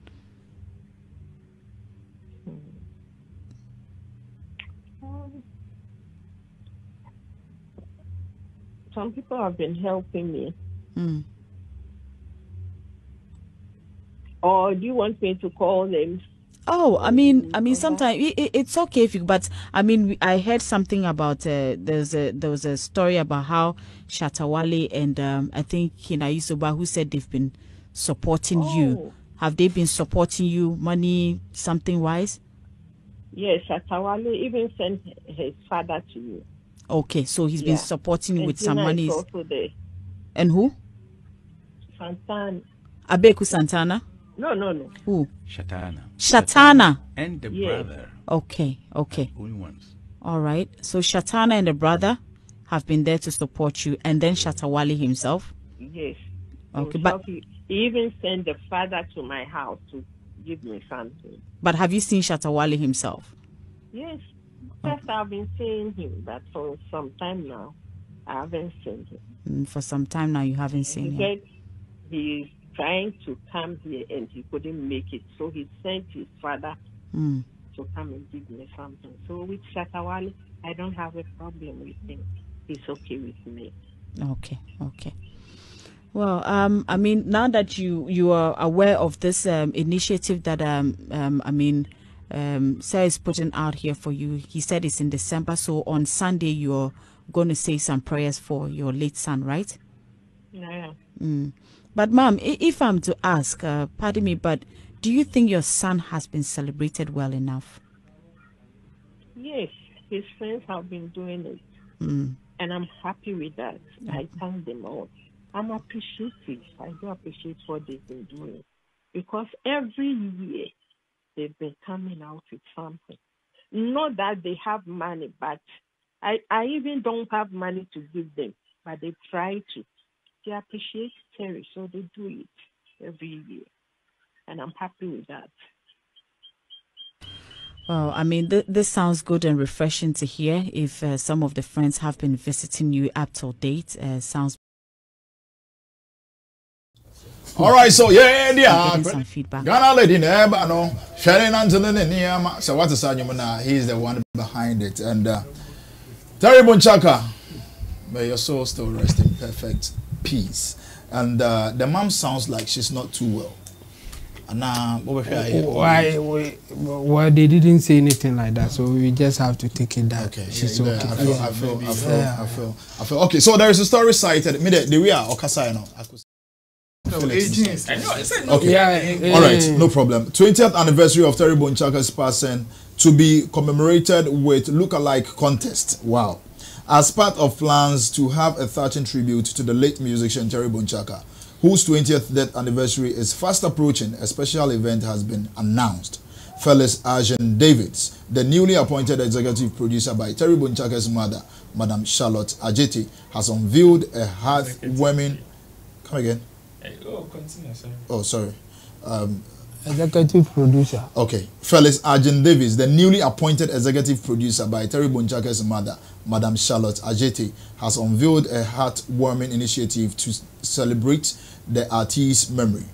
Some people have been helping me. Mm. Or do you want me to call them? Oh, I mean, sometimes it's okay if you. But I mean, I heard something about there was a story about how Shatta Wale and I think Kina Yusuba, who said they've been supporting you. Have they been supporting you, money, something wise? Yes, Shatta Wale even sent his father to you. Okay, so he's been supporting and with Tina some money. And who? Santana. Abeku Santana? No. Who? Shatana. And the brother. Okay. Only ones. All right. So Shatana and the brother have been there to support you, and then Shatta Wale himself? Yes. Okay, but he even sent the father to my house to give me something. But have you seen Shatta Wale himself? Yes. I've been seeing him, but for some time now, I haven't seen him. For some time now, you haven't seen him. He said he's trying to come here and he couldn't make it, so he sent his father to come and give me something. So with Shatta Wale, I don't have a problem with him. He's okay with me. Okay. Well, I mean, now that you are aware of this initiative that Sir is putting out here for you. He said it's in December, so on Sunday you're going to say some prayers for your late son, right? Yeah. But ma'am, if I'm to ask, pardon me, but do you think your son has been celebrated well enough? Yes, his friends have been doing it, and I'm happy with that. I thank them all. I'm appreciative. I do appreciate what they've been doing, because every year they've been coming out with something. Not that they have money, but I even don't have money to give them. but they try to. They appreciate Terry, so they do it every year. And I'm happy with that. Well, I mean, this sounds good and refreshing to hear. If some of the friends have been visiting you up till date, sounds. All right, so yeah, some feedback. Ghana lady, no, sharing Angela Niyama. So what is that? He's the one behind it, and Terry Bonchaka, may your soul still rest in perfect peace. And the mom sounds like she's not too well. Well, they didn't say anything like that, so we just have to take it that she's okay. I feel okay. So there is a story cited. All right, no problem. 20th anniversary of Terry Bonchaka's passing to be commemorated with look-alike contest. Wow. As part of plans to have a touching tribute to the late musician Terry Bonchaka, whose 20th death anniversary is fast approaching, a special event has been announced. Felice Arjen Davids, the newly appointed executive producer by Terry Bonchaka's mother, Madam Charlotte Ajete, has unveiled a heartwarming. Come again. Executive producer. Okay. Felice Arjen Davids, the newly appointed executive producer by Terry Bonchaka's mother, Madam Charlotte Ajete, has unveiled a heartwarming initiative to celebrate the artist's memory.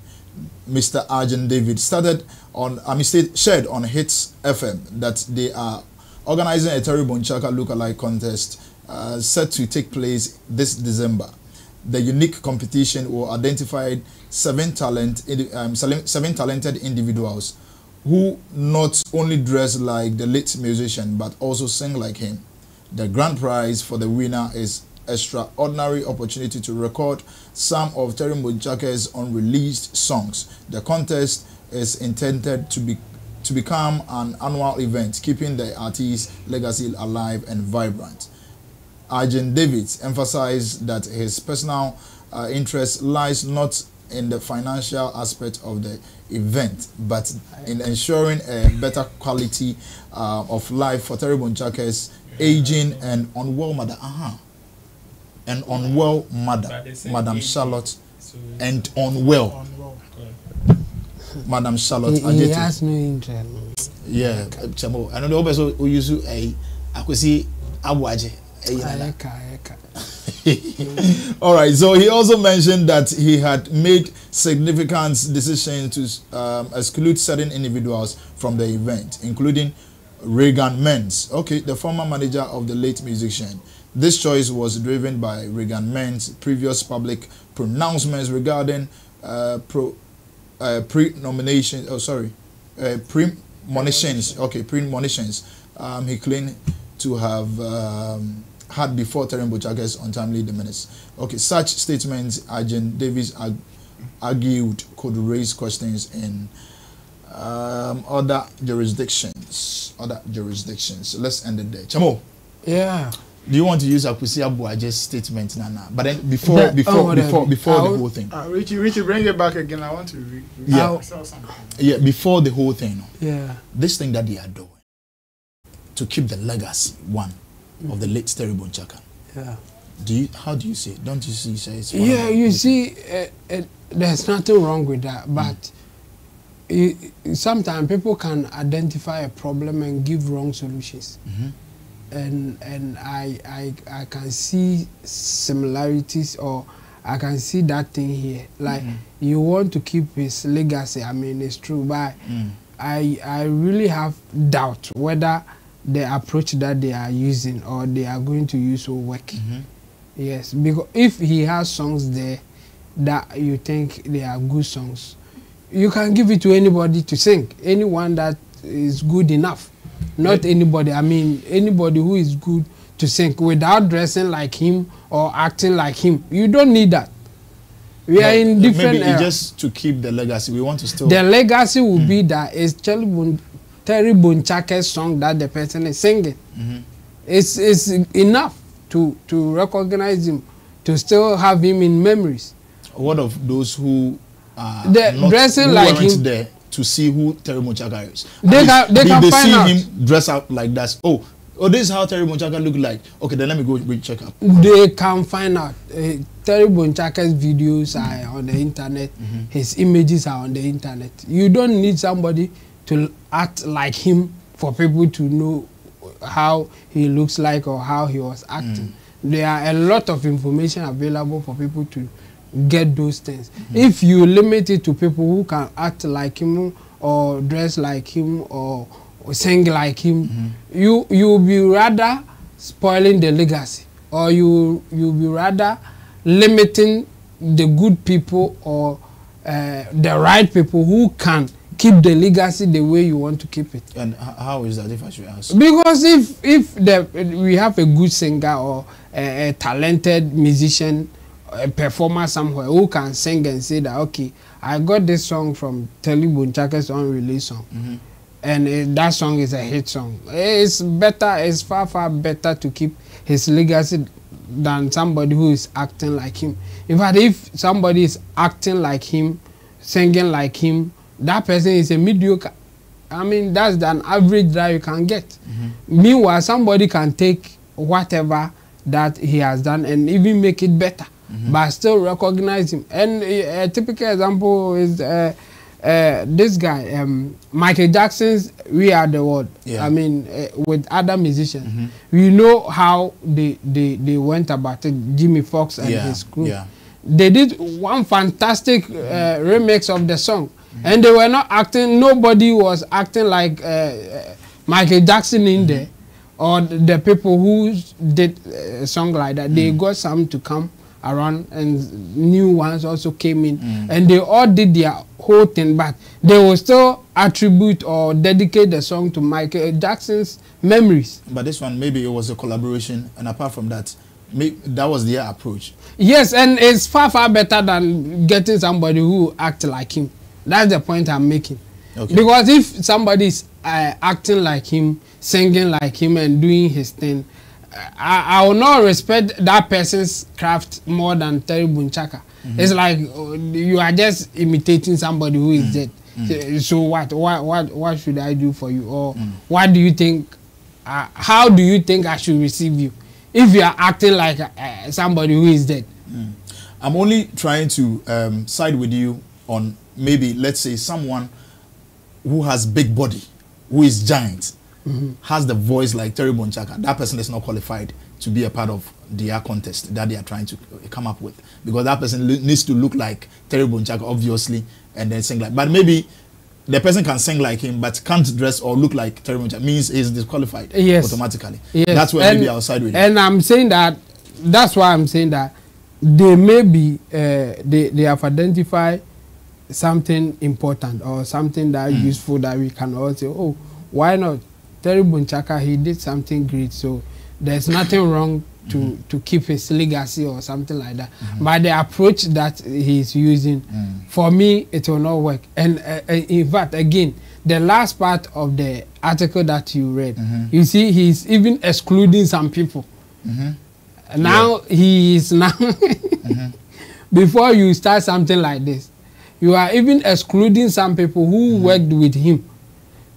Mr. Arjen Davids shared on Hits FM that they are organizing a Terry Bonchaka look-alike contest set to take place this December. The unique competition will identify seven talented individuals who not only dress like the late musician but also sing like him. The grand prize for the winner is extraordinary opportunity to record some of Terry Bonchaka's unreleased songs. The contest is intended to become an annual event, keeping the artist's legacy alive and vibrant. Arjen Davids emphasized that his personal interest lies not in the financial aspect of the event, but in ensuring a better quality of life for Terry Bonchaka's aging and unwell mother. Madam Charlotte, and unwell. Madam Charlotte. He has no interest. Yeah, I know the person who used to akusi abuaje. All right, so he also mentioned that he had made significant decisions to exclude certain individuals from the event, including Regan Menz, the former manager of the late musician. This choice was driven by Regan Menz's previous public pronouncements regarding premonitions. He claimed to have had before Terry Bonchaka's untimely demise. Such statements, Arjen Davids argued, could raise questions in other jurisdictions. Let's end it there. Chamo. Yeah. Do you want to use Akusi Abuaje's statement, Nana? But then before the whole thing. Richie, bring it back again. I want to read. Before the whole thing. Yeah. This thing that they are doing to keep the legacy of the late Terry Bonchaka. Yeah. How do you say it? Don't you see? There's nothing wrong with that, but. Sometimes people can identify a problem and give wrong solutions, and I can see similarities, or I can see that thing here. Like you want to keep his legacy. I mean, it's true, but I really have doubt whether the approach that they are using or they are going to use will work. Yes, because if he has songs there that you think they are good songs, you can give it to anybody to sing. Anyone that is good enough. Not anybody. I mean, anybody who is good to sing without dressing like him or acting like him. You don't need that. We are in different era. Maybe just to keep the legacy. We want to still... The legacy will be that it's Terry Bonchaka's song that the person is singing. It's enough to recognize him, to still have him in memories. What of those who... dressing like him there to see who Terry Bonchaka is. They can find out. Him dress up like that. Oh, oh, this is how Terry Bonchaka look like. Okay, then let me go check up. They can find out. Terry Bonchaka's videos are on the internet. Mm-hmm. His images are on the internet. You don't need somebody to act like him for people to know how he looks like or how he was acting. Mm. There are a lot of information available for people to get those things. Mm-hmm. If you limit it to people who can act like him or dress like him or sing like him, mm-hmm. you'll be rather spoiling the legacy, or you'll be rather limiting the good people or the right people who can keep the legacy the way you want to keep it. And how is that, if I should ask? Because if we have a good singer or a talented musician, a performer somewhere who can sing and say that, okay, I got this song from Terry Bonchaka's unreleased song, mm-hmm. and that song is a hit song. It's better, it's far, far better to keep his legacy than somebody who is acting like him. In fact, if somebody is acting like him, singing like him, that person is a mediocre. I mean, that's an average that you can get. Mm-hmm. Meanwhile, somebody can take whatever that he has done and even make it better, mm-hmm. but still recognize him. And a typical example is this guy, Michael Jackson's We Are the World. Yeah. I mean, with other musicians. Mm-hmm. We know how they went about it, Jimmy Fox and yeah. his crew. Yeah. They did one fantastic remix of the song. Mm-hmm. And they were not acting, nobody was acting like Michael Jackson in mm-hmm. there, or the people who did a song like that. Mm-hmm. They got some to come around, and new ones also came in, mm-hmm. and they all did their whole thing, but they will still attribute or dedicate the song to Michael Jackson's memories. But this one, maybe it was a collaboration, and apart from that, that was their approach. Yes, and it's far, far better than getting somebody who acts like him. That's the point I'm making. Okay. Because if somebody is acting like him, singing like him, and doing his thing, I will not respect that person's craft more than Terry Bonchaka. Mm-hmm. It's like you are just imitating somebody who is mm-hmm. dead. Mm-hmm. So what should I do for you? Or mm-hmm. what do you think? How do you think I should receive you if you are acting like somebody who is dead? Mm-hmm. I'm only trying to side with you on. Maybe let's say someone who has big body, who is giant, mm-hmm. has the voice like Terry Bonchaka. That person is not qualified to be a part of their contest that they are trying to come up with, because that person needs to look like Terry Bonchaka, obviously, and then sing like. But maybe the person can sing like him, but can't dress or look like Terry Bonchaka. Means he's disqualified yes. automatically. Yes. That's where maybe outside with. And I'm saying that. That's why I'm saying that they may be they have identified something important or something that mm. useful that we can all say, oh, why not? Terry Bonchaka, he did something great, so there's nothing wrong to, mm-hmm. to keep his legacy or something like that. Mm-hmm. But the approach that he's using, mm. for me, it will not work. And in fact, again, the last part of the article that you read, mm-hmm. you see he's even excluding some people. Mm-hmm. Now yeah. he is now, mm-hmm. before you start something like this, you are even excluding some people who mm-hmm. worked with him.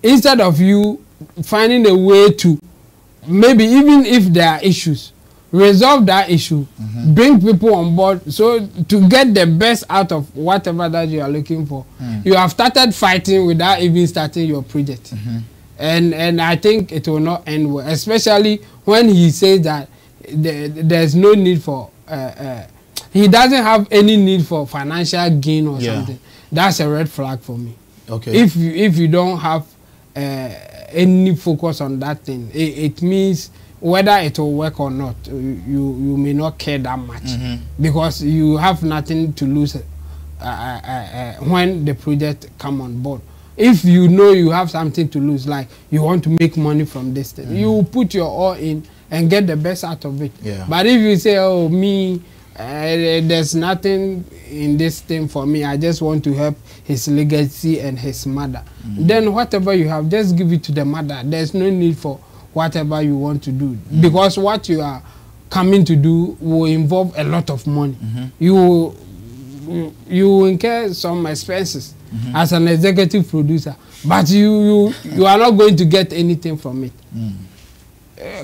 Instead of you finding a way to, maybe even if there are issues, resolve that issue, mm-hmm. bring people on board, so to get the best out of whatever that you are looking for. Mm. You have started fighting without even starting your project. Mm-hmm. And I think it will not end well, especially when he says that there's no need for... he doesn't have any need for financial gain or yeah. something. That's a red flag for me. Okay. If you don't have any focus on that thing, it means whether it will work or not, you may not care that much, mm-hmm. because you have nothing to lose when the project come on board. If you know you have something to lose, like you want to make money from this thing, mm-hmm. you put your all in and get the best out of it. Yeah. But if you say, oh, me... there's nothing in this thing for me, I just want to help his legacy and his mother, mm-hmm. then whatever you have, just give it to the mother. There's no need for whatever you want to do, mm-hmm. because what you are coming to do will involve a lot of money, mm-hmm. you will incur some expenses, mm-hmm. as an executive producer, but you are not going to get anything from it, mm-hmm.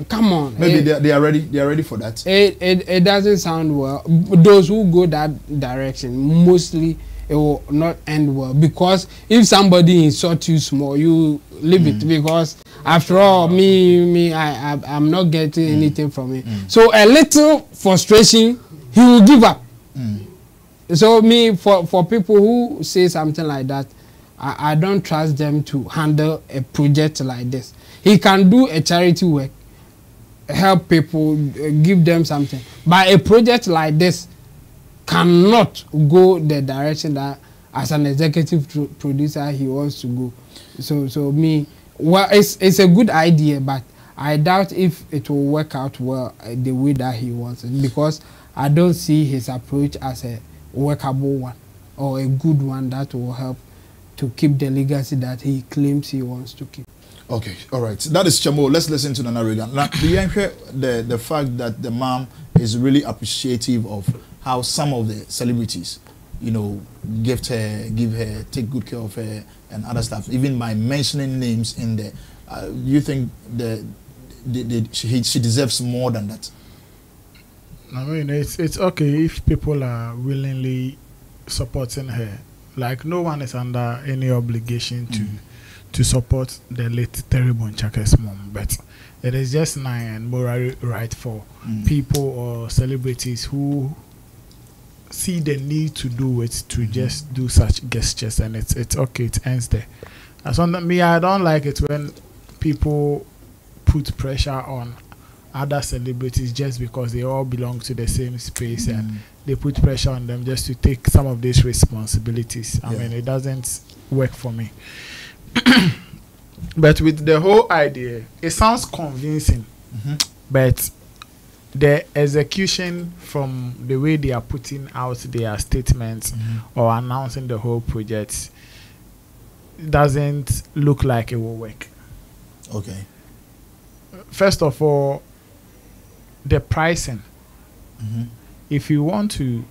Come on. Maybe they are ready for that. It doesn't sound well. Those who go that direction, mostly it will not end well, because if somebody insults you small, you leave it, because after all, I'm not getting anything from it. So a little frustration, he will give up. So for people who say something like that, I don't trust them to handle a project like this. He can do a charity work, help people, give them something. But a project like this cannot go the direction that, as an executive producer, he wants to go. So it's a good idea, but I doubt if it will work out well the way that he wants it, because I don't see his approach as a workable one or a good one that will help to keep the legacy that he claims he wants to keep. Okay, all right. That is Chamo. Let's listen to Nana Reagan. Now, the fact that the mom is really appreciative of how some of the celebrities, you know, give her, take good care of her, and other stuff. Even by mentioning names in there, you think she deserves more than that? I mean, it's okay if people are willingly supporting her. Like, no one is under any obligation to support the late Terry Bonchaka's mom, but it is just nice and morally right for people or celebrities who see the need to do it to just do such gestures, and it's okay, it ends there. As on me, I don't like it when people put pressure on other celebrities just because they all belong to the same space and they put pressure on them just to take some of these responsibilities. I mean, it doesn't work for me. But with the whole idea, it sounds convincing, but the execution from the way they are putting out their statements or announcing the whole project doesn't look like it will work. Okay. First of all, the pricing. If you want to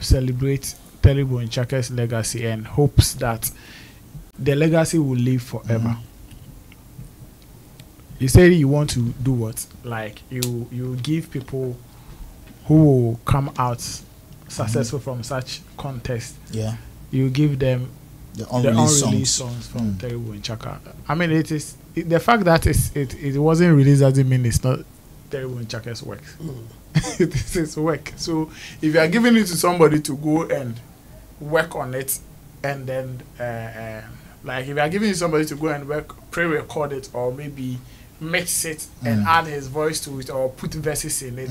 celebrate Terry Bonchaka's legacy and hopes that the legacy will live forever. You say you want to do what? Like, you give people who will come out successful from such contest. Yeah. You give them the unreleased songs from Terry Bonchaka. I mean, the fact that it wasn't released doesn't mean it's not Terry Bonchaka's work. This is work. So if you are giving it to somebody to go and work on it, and then if you are giving it to somebody to go and pre-record it, or maybe mix it and add his voice to it, or put verses in it,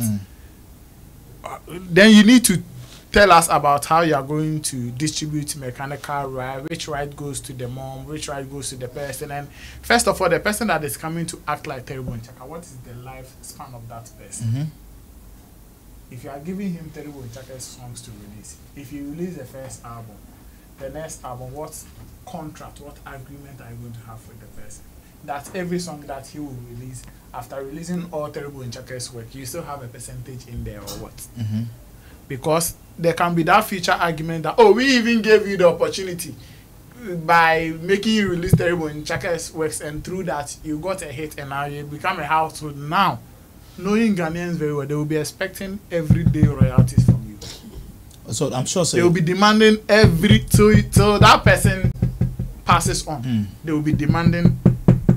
then you need to tell us about how you are going to distribute mechanical right, which right goes to the mom, which right goes to the person. And first of all, the person that is coming to act like Terry Bonchaka, what is the lifespan of that person? If you are giving him Terry Bonchaka's songs to release, if you release the first album, the next album, what contract, what agreement are you going to have with the person? That every song that he will release, after releasing all Terry Bonchaka's work, you still have a percentage in there or what? Because there can be that future argument that, oh, we even gave you the opportunity by making you release Terry Bonchaka's works, and through that, you got a hit and now you become a household now. Knowing Ghanaians very well, they will be expecting everyday royalties from you. So I'm sure so. They will be demanding till that person passes on. They will be demanding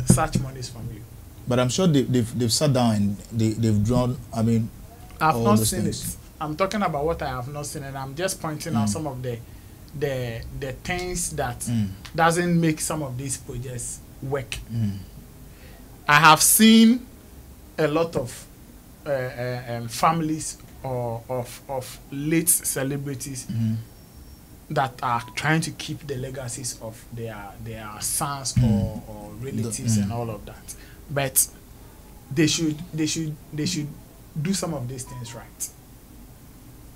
such monies from you. But I'm sure they've sat down and they've drawn. I mean, I've not seen it. I'm talking about what I have not seen, and I'm just pointing out some of the things that doesn't make some of these projects work. I have seen a lot of families or of late celebrities that are trying to keep the legacies of their sons or relatives and all of that, but they should do some of these things right.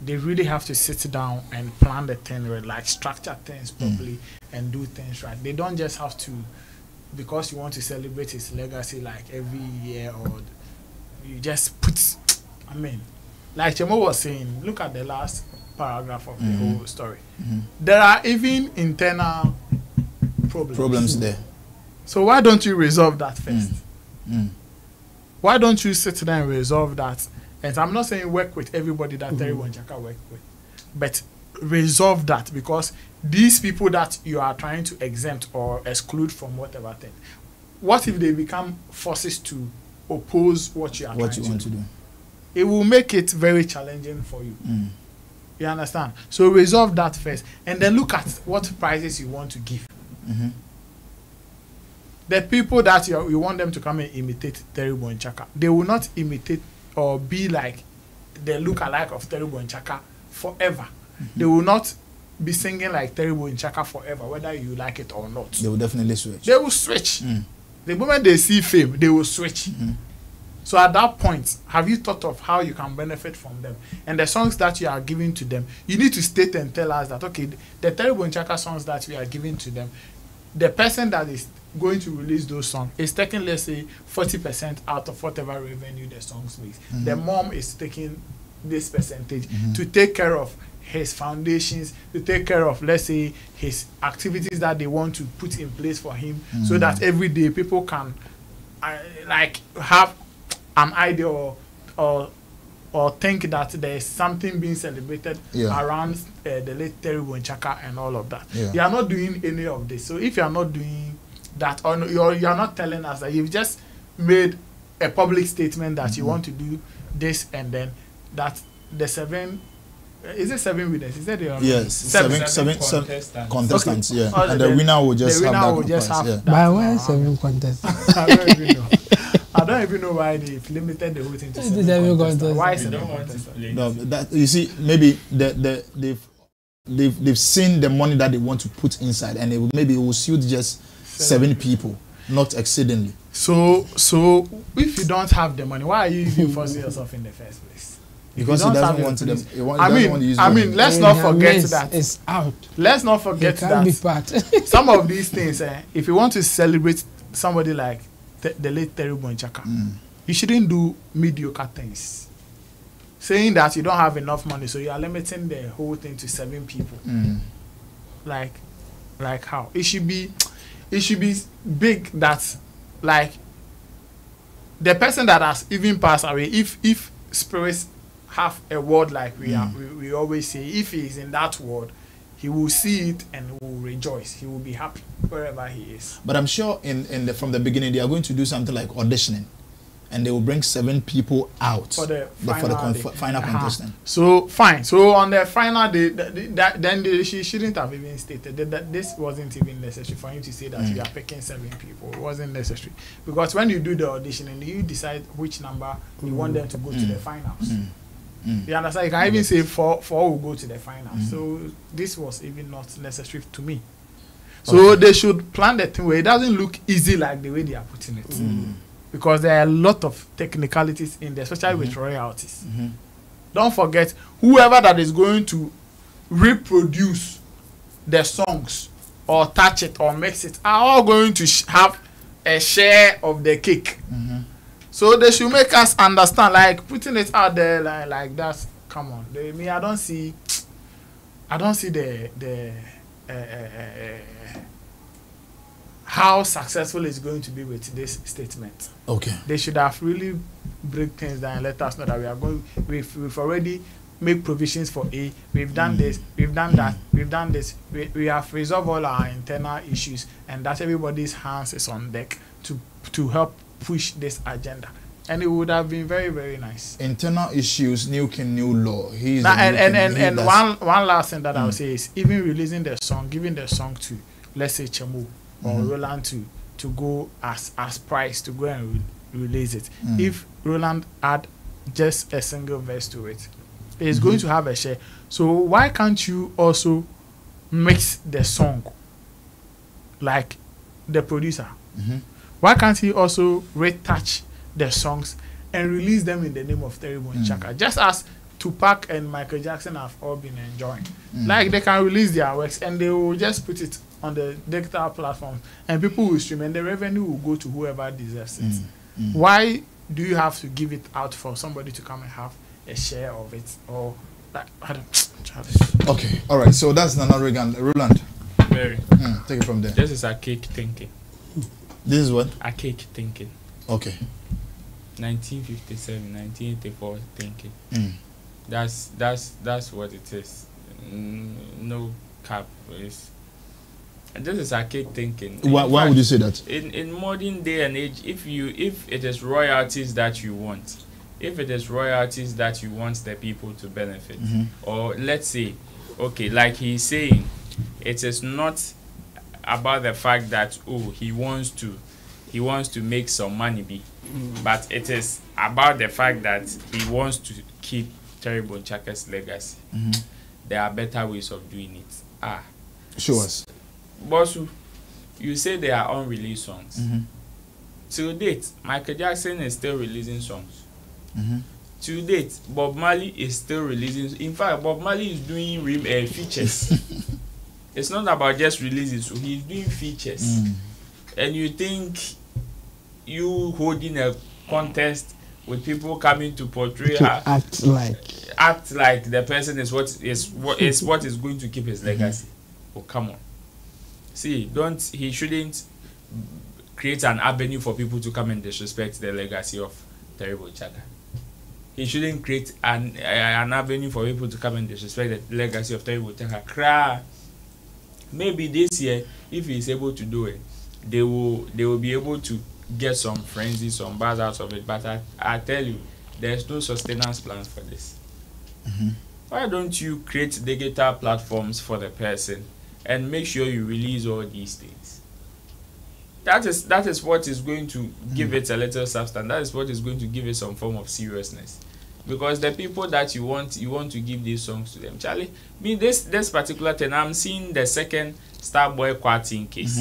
They really have to sit down and plan the thing, like structure things properly and do things right. They don't just have to, because you want to celebrate his legacy like every year, or you just put, I mean, like Chemo was saying, look at the last paragraph of the whole story. There are even internal problems there. So why don't you resolve that first? Mm. Why don't you sit down and resolve that? And I'm not saying work with everybody that Terry Bonchaka worked with, but resolve that, because these people that you are trying to exempt or exclude from whatever thing, what if they become forces to oppose what you are trying to do? It will make it very challenging for you. Mm. You understand? So resolve that first, and then look at what prizes you want to give. Mm-hmm. The people that you want them to come and imitate Terry Bonchaka, they will not imitate or be like the look-alike of Terry Bonchaka forever. Mm-hmm. They will not be singing like Terry Bonchaka forever, whether you like it or not. They will definitely switch. They will switch. Mm. The moment they see fame, they will switch. Mm-hmm. So at that point, have you thought of how you can benefit from them? And the songs that you are giving to them, you need to state and tell us that, okay, the Terry Bonchaka songs that we are giving to them, the person that is going to release those songs is taking, let's say, 40% out of whatever revenue the songs makes. Mm-hmm. The mom is taking this percentage to take care of his foundations, to take care of, let's say, his activities that they want to put in place for him, so that every day people can like have an idea or think that there is something being celebrated around the late Terry Bonchaka and all of that. Yeah. You are not doing any of this. So if you are not doing that, or no, you are not telling us that you've just made a public statement that you want to do this, and then that the seven winners? Is that the seven contestants? Okay. Yeah, or and the winner will just have that. By why seven contestants? I don't even know. I don't even know why they've limited the whole thing to seven contestants. Why seven contestants? No, that, you see, maybe they've seen the money that they want to put inside, and maybe it will suit just seven people, not exceedingly. So if you don't have the money, why are you even forcing yourself in the first place? Because he doesn't want to them. I mean, let's not forget that it's out. Let's not forget that some of these things. If you want to celebrate somebody like the late Terry Bonchaka, you shouldn't do mediocre things. Saying that you don't have enough money, so you are limiting the whole thing to seven people. Like how it should be. It should be big that, like, the person that has even passed away, if spirits have a world like we always say, if he is in that world, he will see it and he will rejoice. He will be happy wherever he is. But I'm sure from the beginning, they are going to do something like auditioning, and they will bring seven people out for the final contestant. So fine. So on the final day, she shouldn't have even stated that this wasn't even necessary for him to say that we are picking seven people. It wasn't necessary, because when you do the audition and you decide which number you want them to go to the finals. You understand? You can even say four will go to the finals. So this was even not necessary to me. So they should plan the thing where it doesn't look easy like the way they are putting it. Because there are a lot of technicalities in there, especially with royalties. Don't forget, whoever that is going to reproduce the songs or touch it or mix it are all going to have a share of the cake. So they should make us understand, like putting it out there like that. Come on, I don't see how successful it's going to be with this statement. Okay. They should have really break things down and let us know that we are going. We've already made provisions for A. We've done this. We've done that. We've done this. We have resolved all our internal issues, and that everybody's hands is on deck to help push this agenda, and it would have been very, very nice. Internal issues, new king, new law. And one last thing that I'll say is, even releasing the song, giving the song to, let's say, Chemu or Roland to go as price to go and release it. If Roland had just a single verse to it, it's going to have a share. So why can't you also mix the song like the producer? Why can't he also retouch the songs and release them in the name of Terry Bonchaka? Just as Tupac and Michael Jackson have all been enjoying. Like, they can release their works and they will just put it on the digital platform and people will stream and the revenue will go to whoever deserves it. Why do you have to give it out for somebody to come and have a share of it? Or like, I don't know. Okay, all right. So that's Nana Reagan. Roland. Very. Take it from there. This is a cake thinking. This is what? Archaic thinking. Okay. 1957, 1984, thinking. That's what it is. No cap. It's, this is archaic thinking. Why would you say that? In modern day and age, if it is royalties that you want, the people to benefit, or let's say, okay, like he's saying, it is not about the fact that he wants to make some money, but it is about the fact that he wants to keep Terry Bonchaka's legacy. There are better ways of doing it. Show us. Bosu, you say they are unreleased songs. To date, Michael Jackson is still releasing songs. To date, Bob Marley is still releasing. In fact, Bob Marley is doing features. It's not about just releases. So he's doing features. And you think you holding a contest with people coming to portray her, act like the person is what is going to keep his legacy? Oh, come on. See, he shouldn't create an avenue for people to come and disrespect the legacy of Terry Bonchaka. He shouldn't create an avenue for people to come and disrespect the legacy of Terry Bonchaka. Maybe this year, if he's able to do it, they will be able to get some frenzy, some buzz out of it. But I tell you, there's no sustenance plans for this. Why don't you create digital platforms for the person and make sure you release all these things? That is what is going to give it a little substance. That is what is going to give it some form of seriousness. Because the people that you want to give these songs to them, Charlie. Me, this particular thing, I'm seeing the second Starboy Quartin case.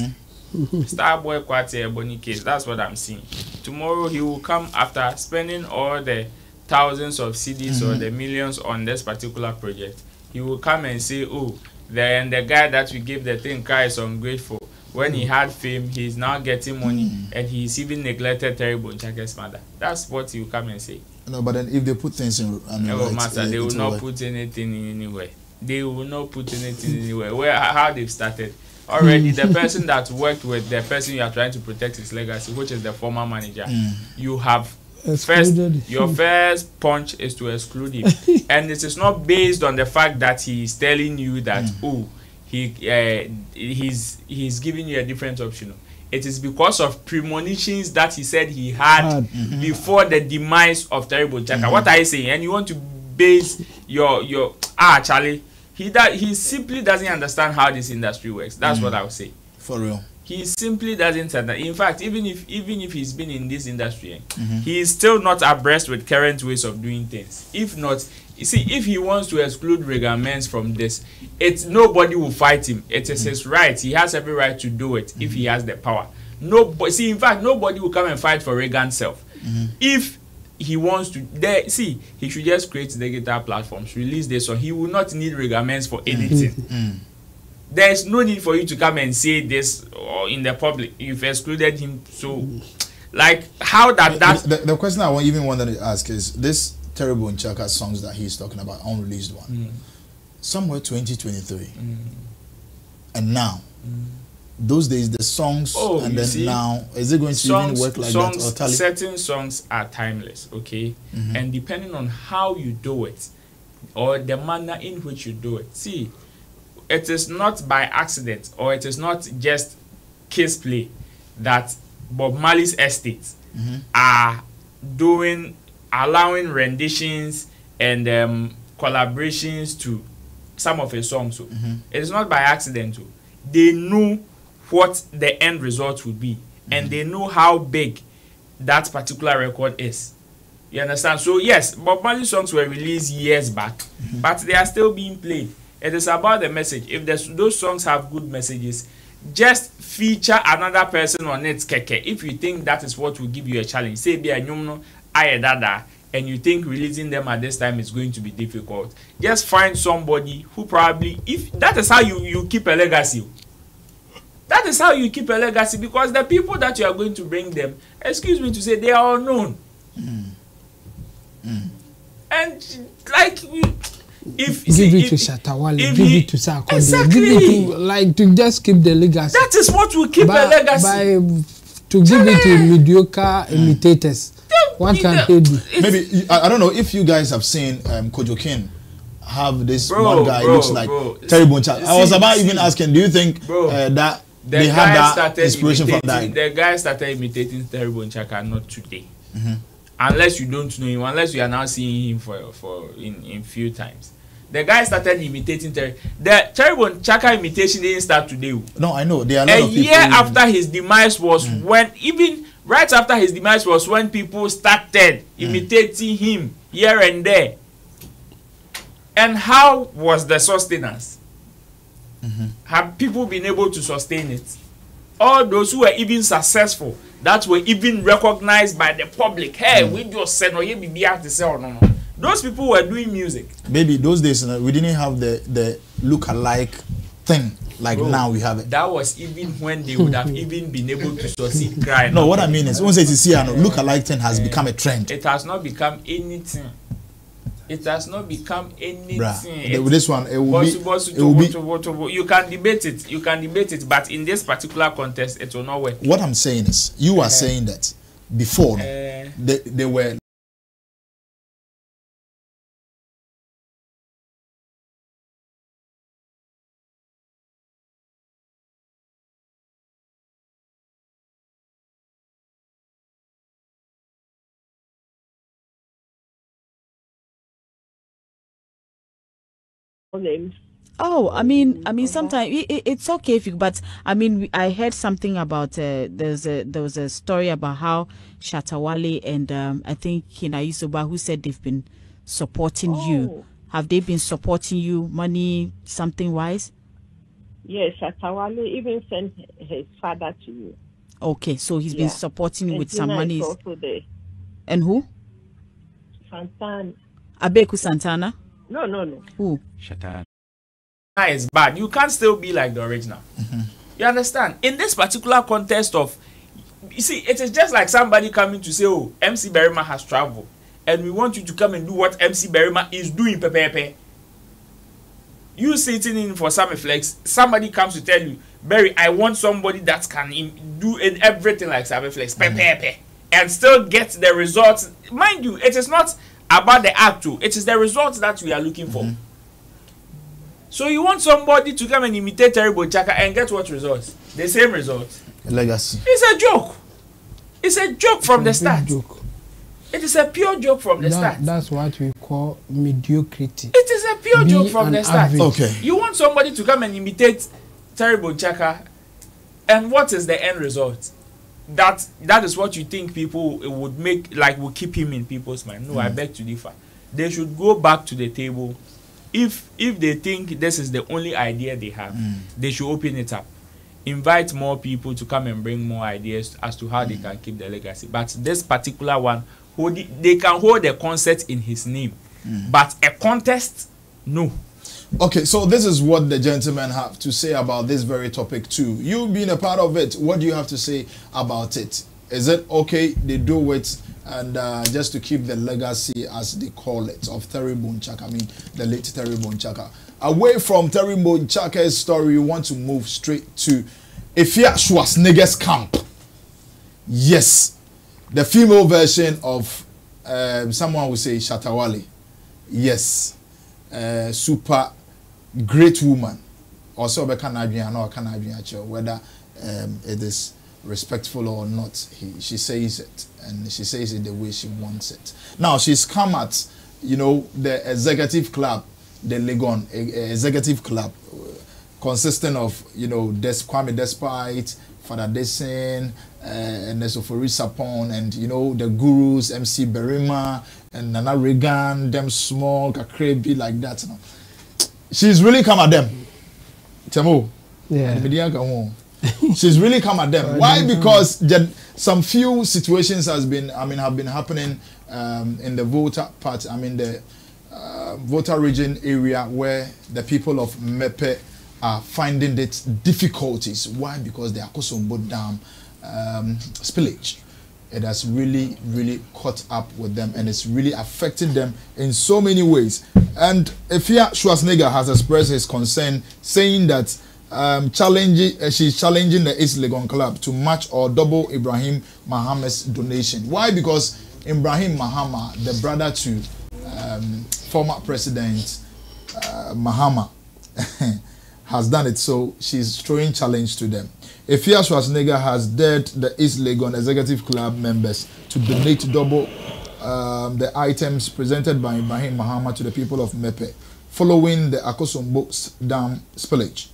Starboy Quartin Ebony case. That's what I'm seeing. Tomorrow he will come after spending all the thousands of CDs or the millions on this particular project. He will come and say, oh, then the guy that we gave the thing is ungrateful. When he had fame, he's now getting money, and he's even neglected Terry Bonchaka's mother. That's what he will come and say. No, but then if they put things in, they will not put anything in anywhere. Where how they've started already, the person that worked with the person you are trying to protect his legacy, which is the former manager, you have excluded. Your first punch is to exclude him, and it is not based on the fact that he is telling you that oh, he's giving you a different option. It is because of premonitions that he said he had before the demise of Terry Bonchaka. What are you saying? And you want to base your Charlie? He simply doesn't understand how this industry works. That's what I would say. For real. He simply doesn't understand. In fact, even if he's been in this industry, he is still not abreast with current ways of doing things. If not, you see, if he wants to exclude Regan Menz from this, nobody will fight him. It is his right. He has every right to do it if he has the power. In fact, nobody will come and fight for Regan's self. If he wants to, he should just create the digital platforms, release this, so he will not need Regan Menz for anything. There is no need for you to come and say this or in the public. You've excluded him, so like how that. The question I even wanted to ask is this. Terry Bonchaka songs that he's talking about, unreleased one, somewhere 2023, and now, those days the songs and then see, now is it going to even work like songs, that? Or tally? Certain songs are timeless, okay, and depending on how you do it or the manner in which you do it, see, it is not by accident or it is not just case play that Bob Marley's estate are doing. Allowing renditions and collaborations to some of his songs. It's not by accident. They know what the end result would be, and they know how big that particular record is. You understand? So yes, Bob Marley songs were released years back, but they are still being played. It is about the message. If those songs have good messages, just feature another person on it. If you think that is what will give you a challenge, say be a numno. And you think releasing them at this time is going to be difficult, just find somebody who probably, if that is how you keep a legacy, that is how you keep a legacy, because the people that you are going to bring them, excuse me to say, they are unknown. And like if give see, it if, to Shatta Wale, give he, it to Sarkodie, exactly. Give it to, like, to just keep the legacy. That is what will keep a legacy. By to give it to mediocre imitators. What can they do? Maybe, I don't know if you guys have seen Kojo Kin have this one guy looks like Terry Bonchaka. I was about even asking, do you think that they have that inspiration from that? The guy started imitating Terry Bonchaka not today. Mm-hmm. Unless you don't know him, unless you are now seeing him in few times. The guy started imitating Terry. The Terry Bonchaka imitation didn't start today. No, I know. There are a lot of people. A year after his demise was when, even right after his demise was when people started imitating him here and there. And how was the sustenance? Have people been able to sustain it? All those who were even successful, that were even recognized by the public. Hey, we just said, no, you be have to say, no, no. Those people were doing music. Maybe those days we didn't have the look-alike thing like now we have it. That was even when they would have even been able to succeed crying. No, what I mean is, once you see, look-alike thing has become a trend. It has not become anything. It has not become anything. With this one, it will be. You can debate it. You can debate it, but in this particular context, it will not work. What I'm saying is, you are saying that before they were. Names. Oh, I mean, sometimes it's okay if you. But I mean, I heard something about there was a story about how Shatta Wale and I think Kina Yusuba who said they've been supporting you. Have they been supporting you, money, something wise? Yes, Shatta Wale even sent his father to you. Okay, so he's been supporting you with some money. And who? Santana. Abeku Santana. No, no, no. Who? Shut up. That is bad. You can't still be like the original. You understand? In this particular context of, you see, it is just like somebody coming to say, oh, MC Berima has traveled, and we want you to come and do what MC Berima is doing, pepepe. You sitting in for Sammy Flex, somebody comes to tell you, Berry, I want somebody that can do everything like Sammy Flex, pepepe, and still get the results. Mind you, it is not about the act too. It is the results that we are looking for. So you want somebody to come and imitate Terry Bonchaka and get what results? The same results. Legacy. It's a joke. It's a joke from the start. Joke. It is a pure joke from the start. That's what we call mediocrity. It is a pure joke from the start. Average. Okay. You want somebody to come and imitate Terry Bonchaka, and what is the end result? That is what you think people would make, like, will keep him in people's mind. No, I beg to differ. They should go back to the table. If they think this is the only idea they have, they should open it up. Invite more people to come and bring more ideas as to how they can keep the legacy. But this particular one, they can hold a concert in his name. But a contest, no. Okay, so this is what the gentlemen have to say about this very topic too. You being a part of it, what do you have to say about it? Is it okay they do it and just to keep the legacy, as they call it, of Terry Bonchaka, I mean the late Terry Bonchaka? Away from Terry Bonchaka's story, we want to move straight to Afia Schwarzenegger's camp. Yes, the female version of someone will say Shatta Wale. Yes. Super great woman, also whether it is respectful or not, she says it, and she says it the way she wants it. Now she's come at, you know, the executive club, the Legon executive club, consisting of, you know, Despite, Father Desin, and Nesofori Sapon, and, you know, the gurus, MC Berima, and Nana Reagan, them small, crazy like that. You know. She's really come at them. Temo. Yeah. She's really come at them. Why? Because some few situations have been happening in the voter part. I mean the voter region area where the people of Mepe are finding it difficulties. Why? Because they are Kosombo Dam spillage. It has really, really caught up with them, and it's really affecting them in so many ways. And Afia Schwarzenegger has expressed his concern, saying that she's challenging the East Legon club to match or double Ibrahim Mahama's donation. Why? Because Ibrahim Mahama, the brother to former President Mahama, has done it, so she's throwing challenge to them. Afia Schwarzenegger has dared the East Legon Executive Club members to donate double the items presented by Ibrahim Mahama to the people of Mepe following the Akosombo Dam spillage.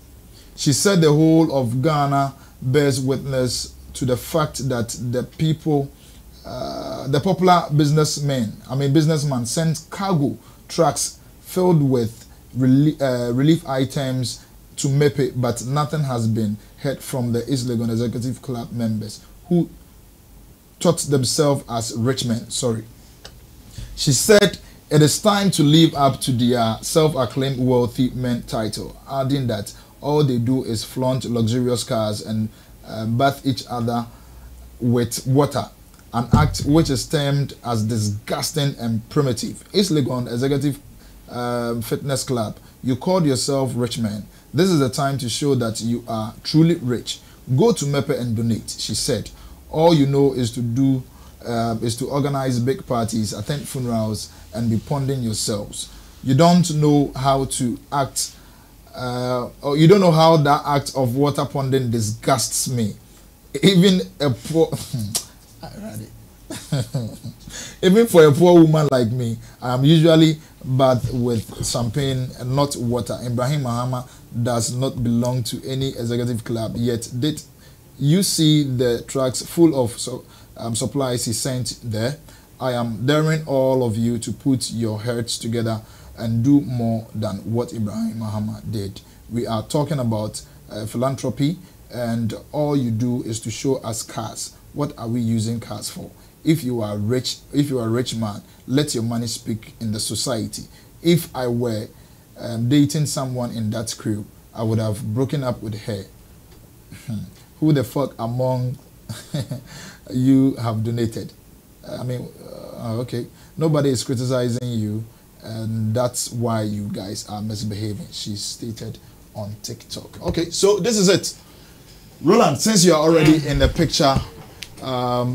She said the whole of Ghana bears witness to the fact that the people, the popular businessman sent cargo trucks filled with relief items to Mepe, but nothing has been heard from the East Legon Executive Club members who taught themselves as rich men. Sorry. She said it is time to live up to their self-acclaimed wealthy men title, adding that all they do is flaunt luxurious cars and bath each other with water, an act which is termed as disgusting and primitive. East Legon Executive Fitness Club, you called yourself rich men. This is the time to show that you are truly rich. Go to Mepe and donate, she said. All you know is to do is to organize big parties, attend funerals, and be pondering yourselves. You don't know how to act, or you don't know how that act of water ponding disgusts me. Even a poor, even for a poor woman like me, I am usually bathed with champagne and not water. Ibrahim Mahama does not belong to any executive club, yet did you see the trucks full of supplies he sent there? I am daring all of you to put your heads together and do more than what Ibrahim Mahama did. We are talking about philanthropy, and all you do is to show us cars. What are we using cars for? If you are rich, if you are a rich man, let your money speak in the society. If I were dating someone in that crew, I would have broken up with her. Who the fuck among you have donated? I mean, okay, nobody is criticizing you, and that's why you guys are misbehaving, she stated on TikTok. Okay, so this is it. Roland, since you are already in the picture,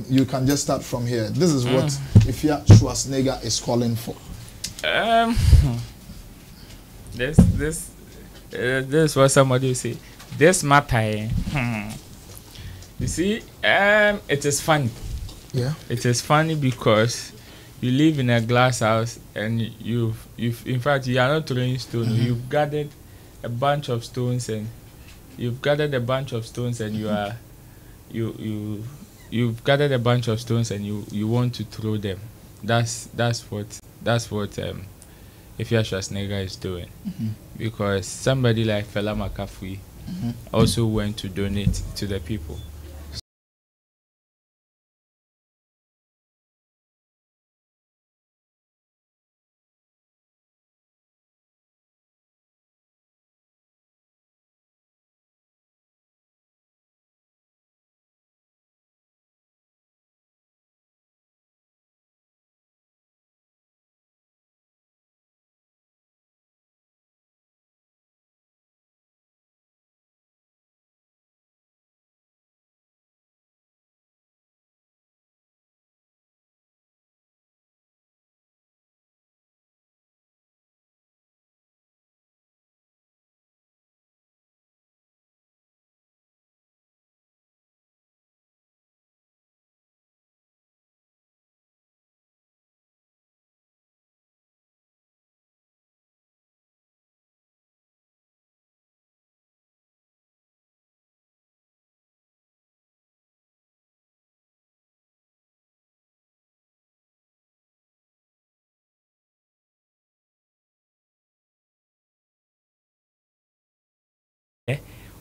you can just start from here. This is what Afia Schwarzenegger is calling for. This is what somebody will say. This matter, you see, it is funny. Yeah. It is funny because you live in a glass house, and you've in fact, you are not throwing stones. You've gathered a bunch of stones, and you want to throw them. That's what Afia Schwarzenegger is doing, because somebody like Fela Makafui also went to donate to the people.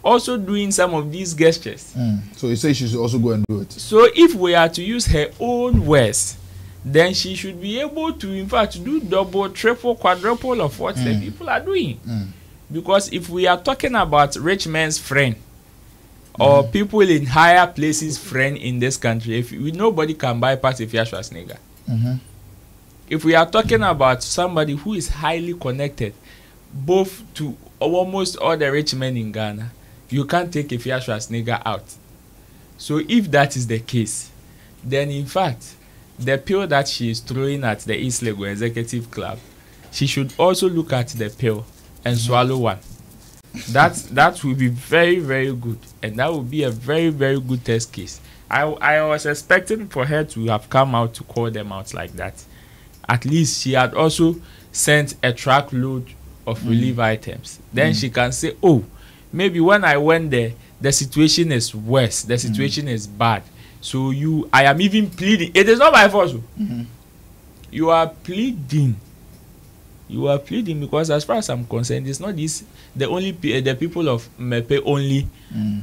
Also doing some of these gestures. So you say she should also go and do it. So if we are to use her own words, then she should be able to, in fact, do double, triple, quadruple of what the people are doing. Because if we are talking about rich men's friend, or people in higher places friend in this country, if nobody can bypass Afia Schwarzenegger. If we are talking about somebody who is highly connected, both to almost all the rich men in Ghana you can't take Afia Schwarzenegger out. So if that is the case, then in fact, the pill that she is throwing at the East Legon Executive Club, she should also look at the pill and swallow one. That will be very, very good. And that will be a very, very good test case. I was expecting for her to have come out to call them out like that. At least she had also sent a truckload of relief items. Then she can say, oh, maybe when I went there, the situation is worse. The situation is bad. So I am even pleading. It is not my fault. You are pleading. You are pleading because, as far as I'm concerned, it's not this. The only the people of Mepe only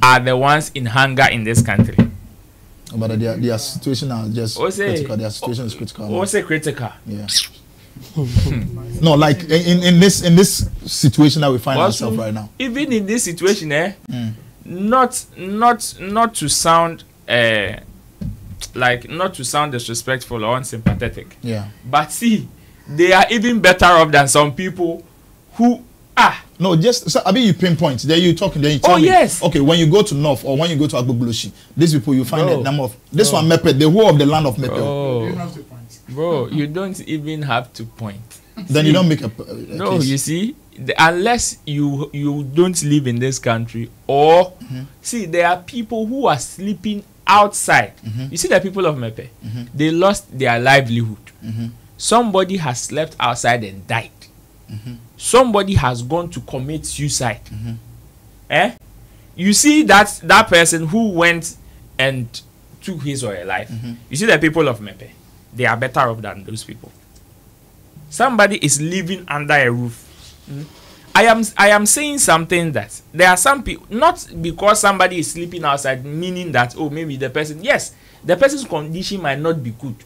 are the ones in hunger in this country. But their situation is just critical. Their situation is critical. What's a critical? Yeah. No, like in this situation that we find ourselves right now. Even in this situation, not to sound like not to sound disrespectful or unsympathetic. Yeah. But see, they are even better off than some people who are. No, just so, I mean, you pinpoint. Then you talking. Then you tell me. Yes. Okay, when you go to North or when you go to Agbogloshi, these people you find a number of this one Mepe, the whole of the land of Mepe. Bro, you don't have to point. Bro, you don't even have to point. Then you don't make a no. Case. You see, unless you don't live in this country or see, there are people who are sleeping outside. You see, the people of Mepe, they lost their livelihood. Somebody has slept outside and died. Somebody has gone to commit suicide. You see that person who went and took his or her life. You see, the people of Mepe, they are better off than those people. Somebody is living under a roof. I am saying something that there are some people, not because somebody is sleeping outside, meaning that, oh, maybe the person, yes, the person's condition might not be good.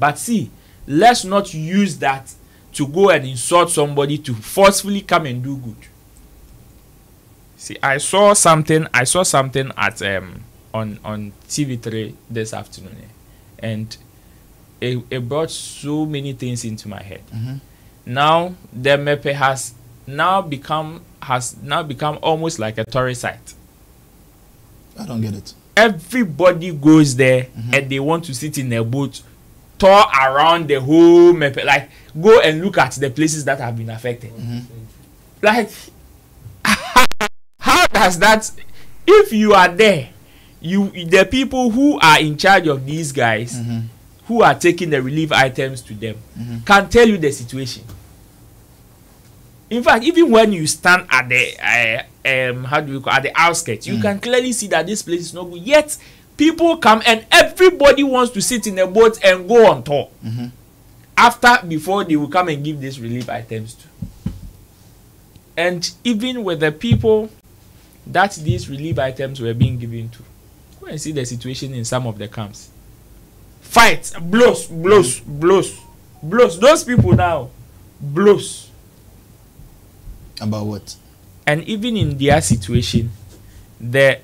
But see, let's not use that to go and insult somebody to forcefully come and do good. See, I saw something at on TV3 this afternoon, and it brought so many things into my head. Now the Mepe has now become almost like a tourist site. I don't get it. Everybody goes there and they want to sit in a boat, tour around the whole Mepe, like go and look at the places that have been affected. Like, how does that? If you are there, the people who are in charge of these guys, who are taking the relief items to them, can tell you the situation. In fact, even when you stand at the how do you call, at the outskirts, you can clearly see that this place is not good. Yet people come and everybody wants to sit in a boat and go on tour. Before they will come and give these relief items to. And even with the people that these relief items were being given to, go and see the situation in some of the camps. Fights, blows. Those people now, blows. About what? And even in their situation, the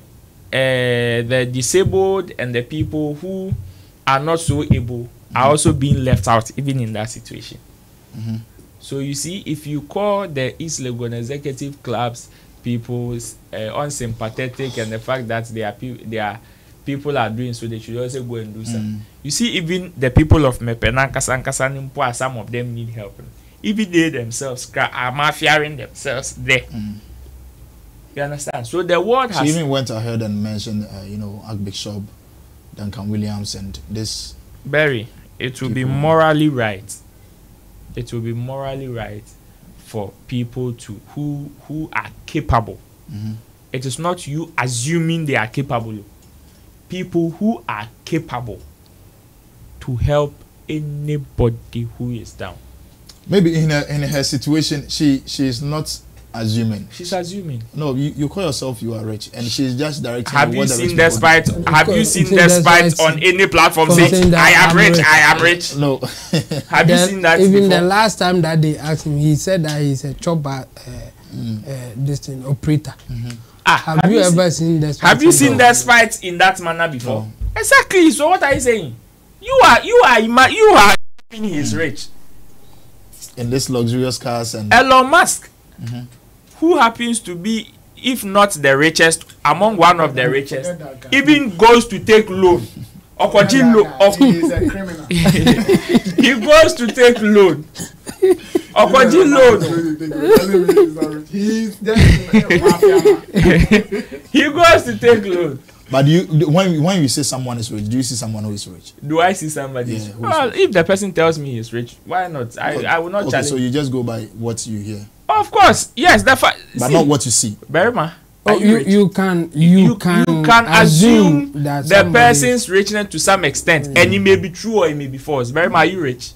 disabled and the people who are not so able are also being left out, even in that situation. So you see, if you call the East Legon Executive Club's people unsympathetic, and the fact that their people are doing so, they should also go and do something. You see, even the people of Mepena, Kasanimpoa, some of them need help. Even they themselves are mafiaring themselves there. You understand? So the world has. She even went ahead and mentioned, you know, Agbik Shop, Duncan Williams, and this. Barry, it will be morally right. It will be morally right for people to who are capable. It is not you assuming they are capable. People who are capable to help anybody who is down. Maybe in her situation, she is not assuming. She's assuming. No, you call yourself you are rich, and she's just directing. Have you seen Despite? Have you seen Despite on any platform saying I am rich? No. Have you seen that? Even before? The last time that they asked him, he said that he's a chopper, this thing operator. Have you ever seen Despite? Have you seen Despite in that manner before? No. Exactly. So what are you saying? You are he's rich. In this luxurious cars and Elon Musk. Who happens to be if not the richest, among one of the richest, even goes to take loan. He is a criminal. He goes to take loan. He goes to take loan. But when you say someone is rich, do you see someone who is rich? Do I see somebody? Yeah, well, if the person tells me he's rich, why not? I will not challenge. So you just go by what you hear. Of course, yes. But not what you see. Berima. Oh, you can assume that the person's richness to some extent, and it may be true or it may be false. Berima, are you rich?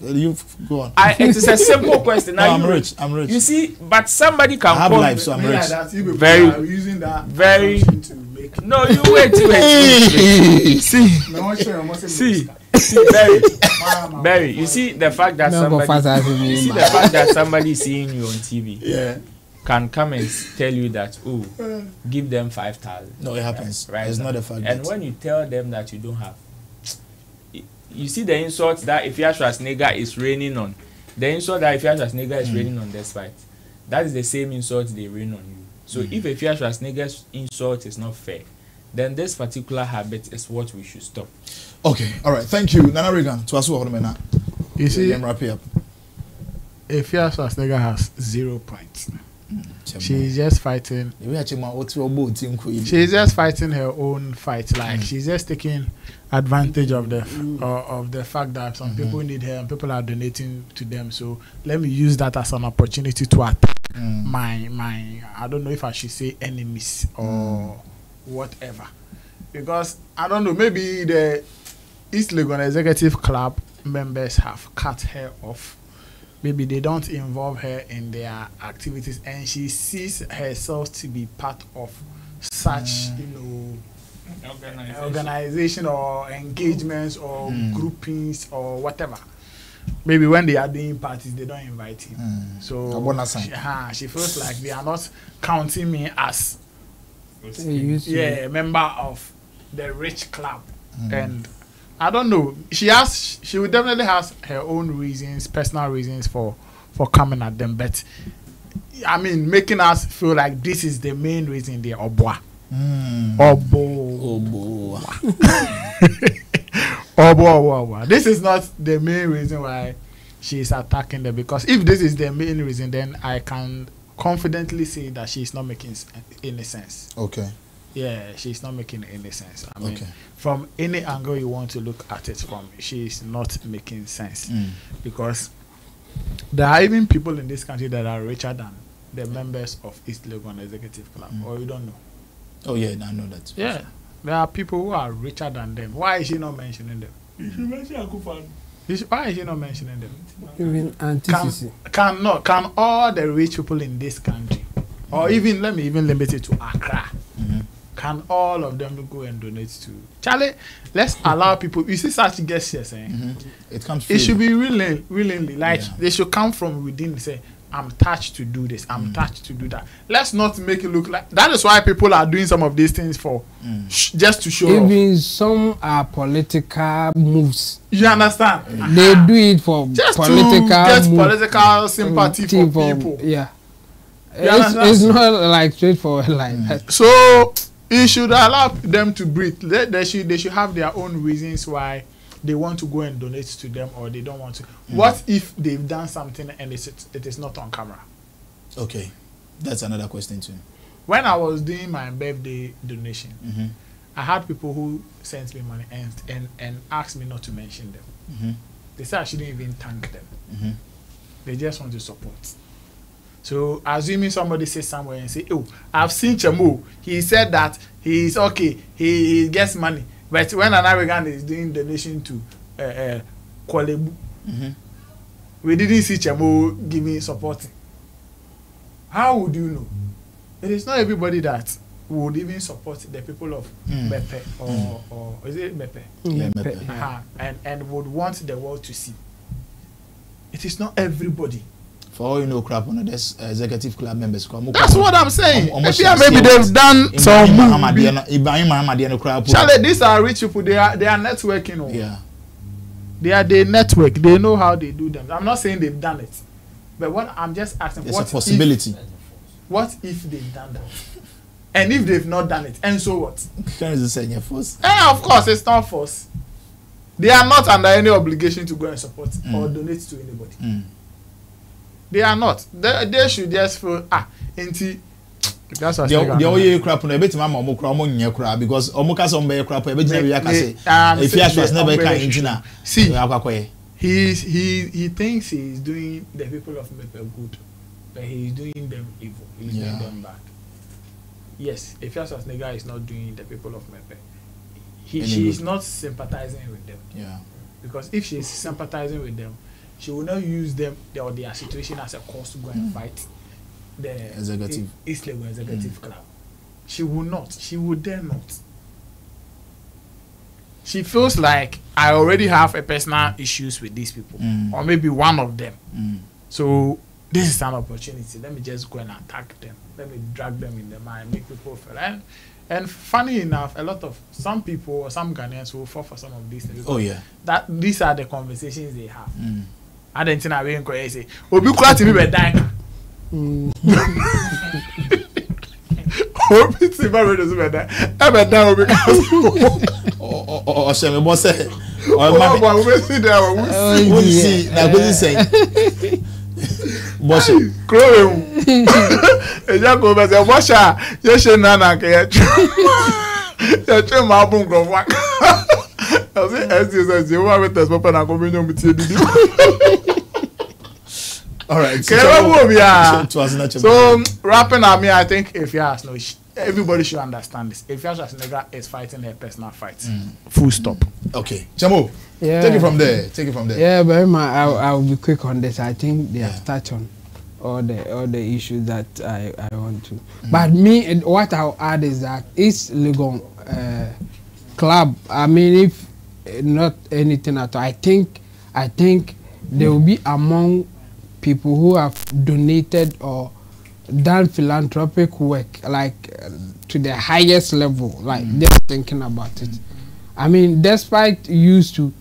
You go on. It is a simple question. No, I'm rich. You see, but somebody can have life, so I'm rich. No, you wait. Barry, you see the fact that somebody seeing you on TV, yeah, can come and tell you that, oh, give them 5,000. No, it happens. Right, it's not a fact. And when you tell them that you don't have, you see the insults that Afia Schwarzenegger is raining on. The insult that Afia Schwarzenegger is raining on Despite, that is the same insult they rain on you. So if Afia Schwarzenegger's insult is not fair, then this particular habit is what we should stop. Okay, all right. Thank you, Nana Reagan. You see, wrap it up. Afia Schwarzenegger has 0 points. She's just fighting. She's just fighting her own fight. Like she's just taking advantage of the fact that some people need her and people are donating to them. So let me use that as an opportunity to attack my I don't know if I should say enemies or whatever, because I don't know, maybe the East Legon Executive Club members have cut her off. Maybe they don't involve her in their activities, and she sees herself to be part of such, you know, organization or engagements or groupings or whatever. Maybe when they are doing parties, they don't invite him. So she feels like they are not counting me as a member of the rich club. And I don't know. She would definitely has her own reasons, personal reasons for coming at them. But I mean, making us feel like this is the main reason they are boah. This is not the main reason why she is attacking them, because if this is the main reason, then I can confidently say that she is not making any sense. Okay. Yeah, she's not making any sense. I mean, from any angle you want to look at it from, she's not making sense. Because there are even people in this country that are richer than the members of East Legon Executive Club. Or you don't know. Oh yeah, I know that. Yeah, there are people who are richer than them. Why is she not mentioning them? You should mention Akufo. Why is she not mentioning them? Even can all the rich people in this country, or even let me even limit it to Accra, can all of them go and donate to Charlie? Let's allow people. You see such guests here saying it comes free. It should be willingly. Like they should come from within. Say, I'm touched to do this. I'm touched to do that. Let's not make it look like that is why people are doing some of these things for just to show. Even some are political moves. You understand? They do it for just political, to get political sympathy for people. Yeah, it's not like straightforward like that. So it should allow them to breathe. They should have their own reasons why they want to go and donate to them, or they don't want to. What if they've done something and it is not on camera? Okay, that's another question too. When I was doing my birthday donation, I had people who sent me money and asked me not to mention them. They said I shouldn't even thank them. They just want to support. So assuming somebody says somewhere and say, oh, I've seen Chamu, he said that he's okay, he gets money. But when Nana Reagan is doing donation to Kwalebu, we didn't see Chemo giving support. How would you know? It is not everybody that would even support the people of Mepe or is it Mepe? Mepe. And would want the world to see. It is not everybody. For all you know, crap on this executive club members. That's what I'm saying. Maybe they've done some Charlie, these are rich people. They are networking. Yeah. They network. They know how they do them. I'm not saying they've done it, but what I'm just asking. It's a possibility. What if they've done that? And if they've not done it, and so what? Of course, it's not force. They are not under any obligation to go and support or donate to anybody. They are not. They should just feel, ah, ain't that's what I'm saying. Crap on a bit, because Omuka Sombe crap, if he has never come. See, he thinks he's doing the people of Mepe good, but he's doing them evil, he's doing them bad. Yes, if Afia Schwarzenegger is not doing the people of Mepe, she is not sympathizing with them. Yeah. Because if she is sympathizing with them, she will not use them or their situation as a cause to go and fight the executive. East Legon executive club. She will not. She will dare not. She feels like I already have a personal issues with these people, or maybe one of them. So this is an opportunity. Let me just go and attack them. Let me drag them in the mind, make people feel. And funny enough, a lot of some people or some Ghanaians will fall for some of these things. Oh yeah. That these are the conversations they have. I don't think I will say, Obi Kura TV be dying. Obi TV radio be dying. I be dying Obi Kura. Oh, she me boss. Oh, but we see there. We see. Na go see. Boss, Chloe. Eja ko be say boss ah, ye she nana ke ya. Ya che ma bun go wa. I say as you want with us papa na go nyo mti edidi. All right. So wrapping up me, I think if you ask no everybody should understand this. If Afia Schwarzenegger is fighting her personal fight, full stop. Okay, Chamo, take it from there. Take it from there. Yeah, Berima, I'll be quick on this. I think they have touched on all the issues that I want to. But me, and what I'll add is that East Legon club. I mean, if not anything at all, I think they will be among people who have donated or done philanthropic work, like to the highest level, like they're thinking about it. I mean, Despite used to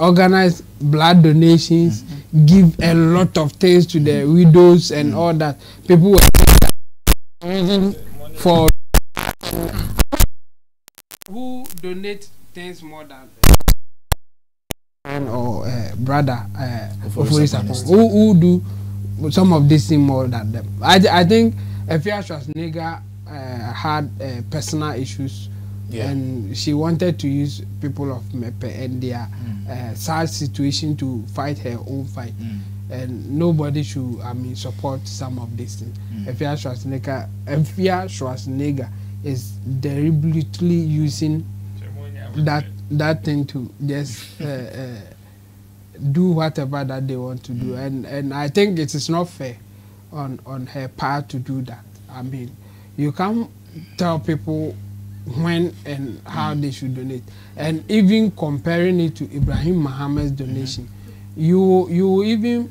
organize blood donations, give a lot of things to the widows and all that. People were for who donate things more than or brother who do some of this thing more than them. I think Afia Schwarzenegger had personal issues, and she wanted to use people of Mepe and their sad situation to fight her own fight. And nobody should, I mean, support some of this thing. Afia Schwarzenegger is deliberately using that thing to just do whatever that they want to do, and I think it is not fair on her part to do that. I mean, you can't tell people when and how they should donate, and even comparing it to Ibrahim Mahama's donation, you even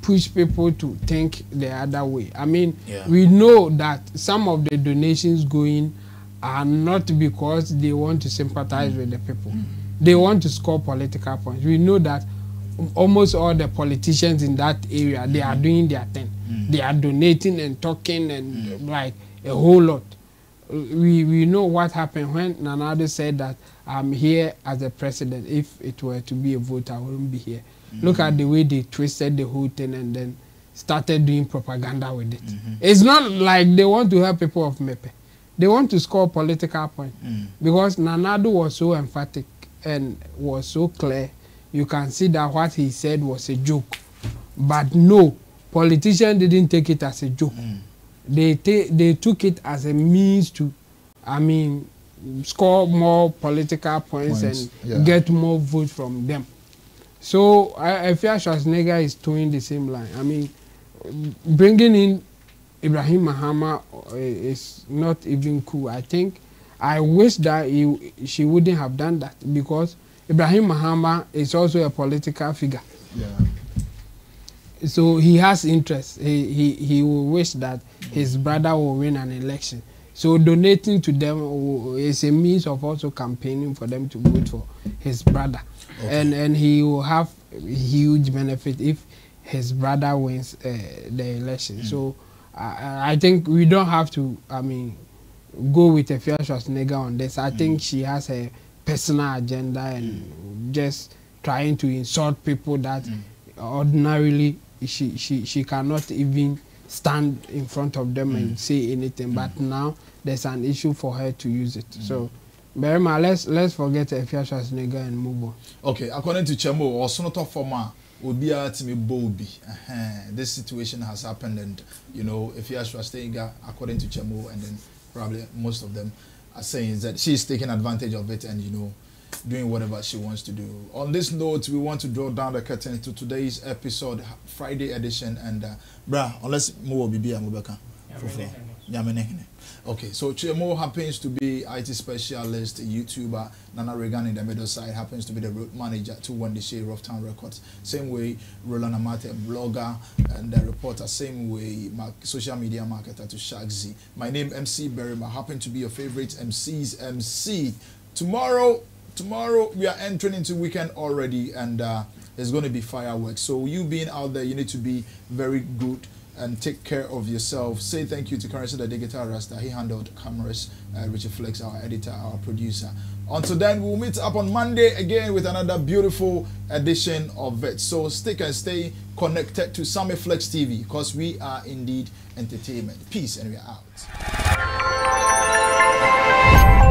push people to think the other way. I mean, we know that some of the donations going are not because they want to sympathize with the people. They want to score political points. We know that almost all the politicians in that area, they are doing their thing. They are donating and talking and like a whole lot. We know what happened when Nanado said that I'm here as a president. If it were to be a vote, I wouldn't be here. Look at the way they twisted the whole thing and then started doing propaganda with it. It's not like they want to help people of Mepe. They want to score political points because Nanado was so emphatic and was so clear. You can see that what he said was a joke, but no, politicians didn't take it as a joke. They took it as a means to, I mean, score more political points. And get more votes from them. So I fear Schwarzenegger is towing the same line. I mean, bringing in Ibrahim Mahama is not even cool. I think I wish that she wouldn't have done that, because Ibrahim Mahama is also a political figure. So he has interest. He will wish that his brother will win an election. So donating to them is a means of also campaigning for them to vote for his brother. And he will have huge benefit if his brother wins the election. So I think we don't have to, I mean, go with Afia Schwarzenegger on this. I think she has her personal agenda and just trying to insult people that ordinarily she cannot even stand in front of them and say anything. But now there's an issue for her to use it. So, Berima, let's forget Afia Schwarzenegger and move on. Okay, according to Chemo, or Senator Former, this situation has happened, and you know, Afia Schwarzenegger, according to Chemo, and then probably most of them are saying that she's taking advantage of it and, you know, doing whatever she wants to do. On this note, we want to draw down the curtain to today's episode, Friday edition, and unless Mo Bibi Amubeka. Okay, so Chemo happens to be IT specialist, YouTuber. Nana Reagan in the middle side happens to be the road manager to Wendy Shea, Rufftown Records. Same way, Roland Amate, blogger and the reporter. Same way, social media marketer to Shaxi. My name, MC Berima, happen to be your favorite MC's MC. Tomorrow, we are entering into weekend already, and there's going to be fireworks. So you being out there, you need to be very good and take care of yourself. Say thank you to Currency the Digital Rasta. He handled cameras, Richie Flex, our editor, our producer. Until then, we'll meet up on Monday again with another beautiful edition of it. So stick and stay connected to Sammy Flex TV, because we are indeed entertainment. Peace, and we are out.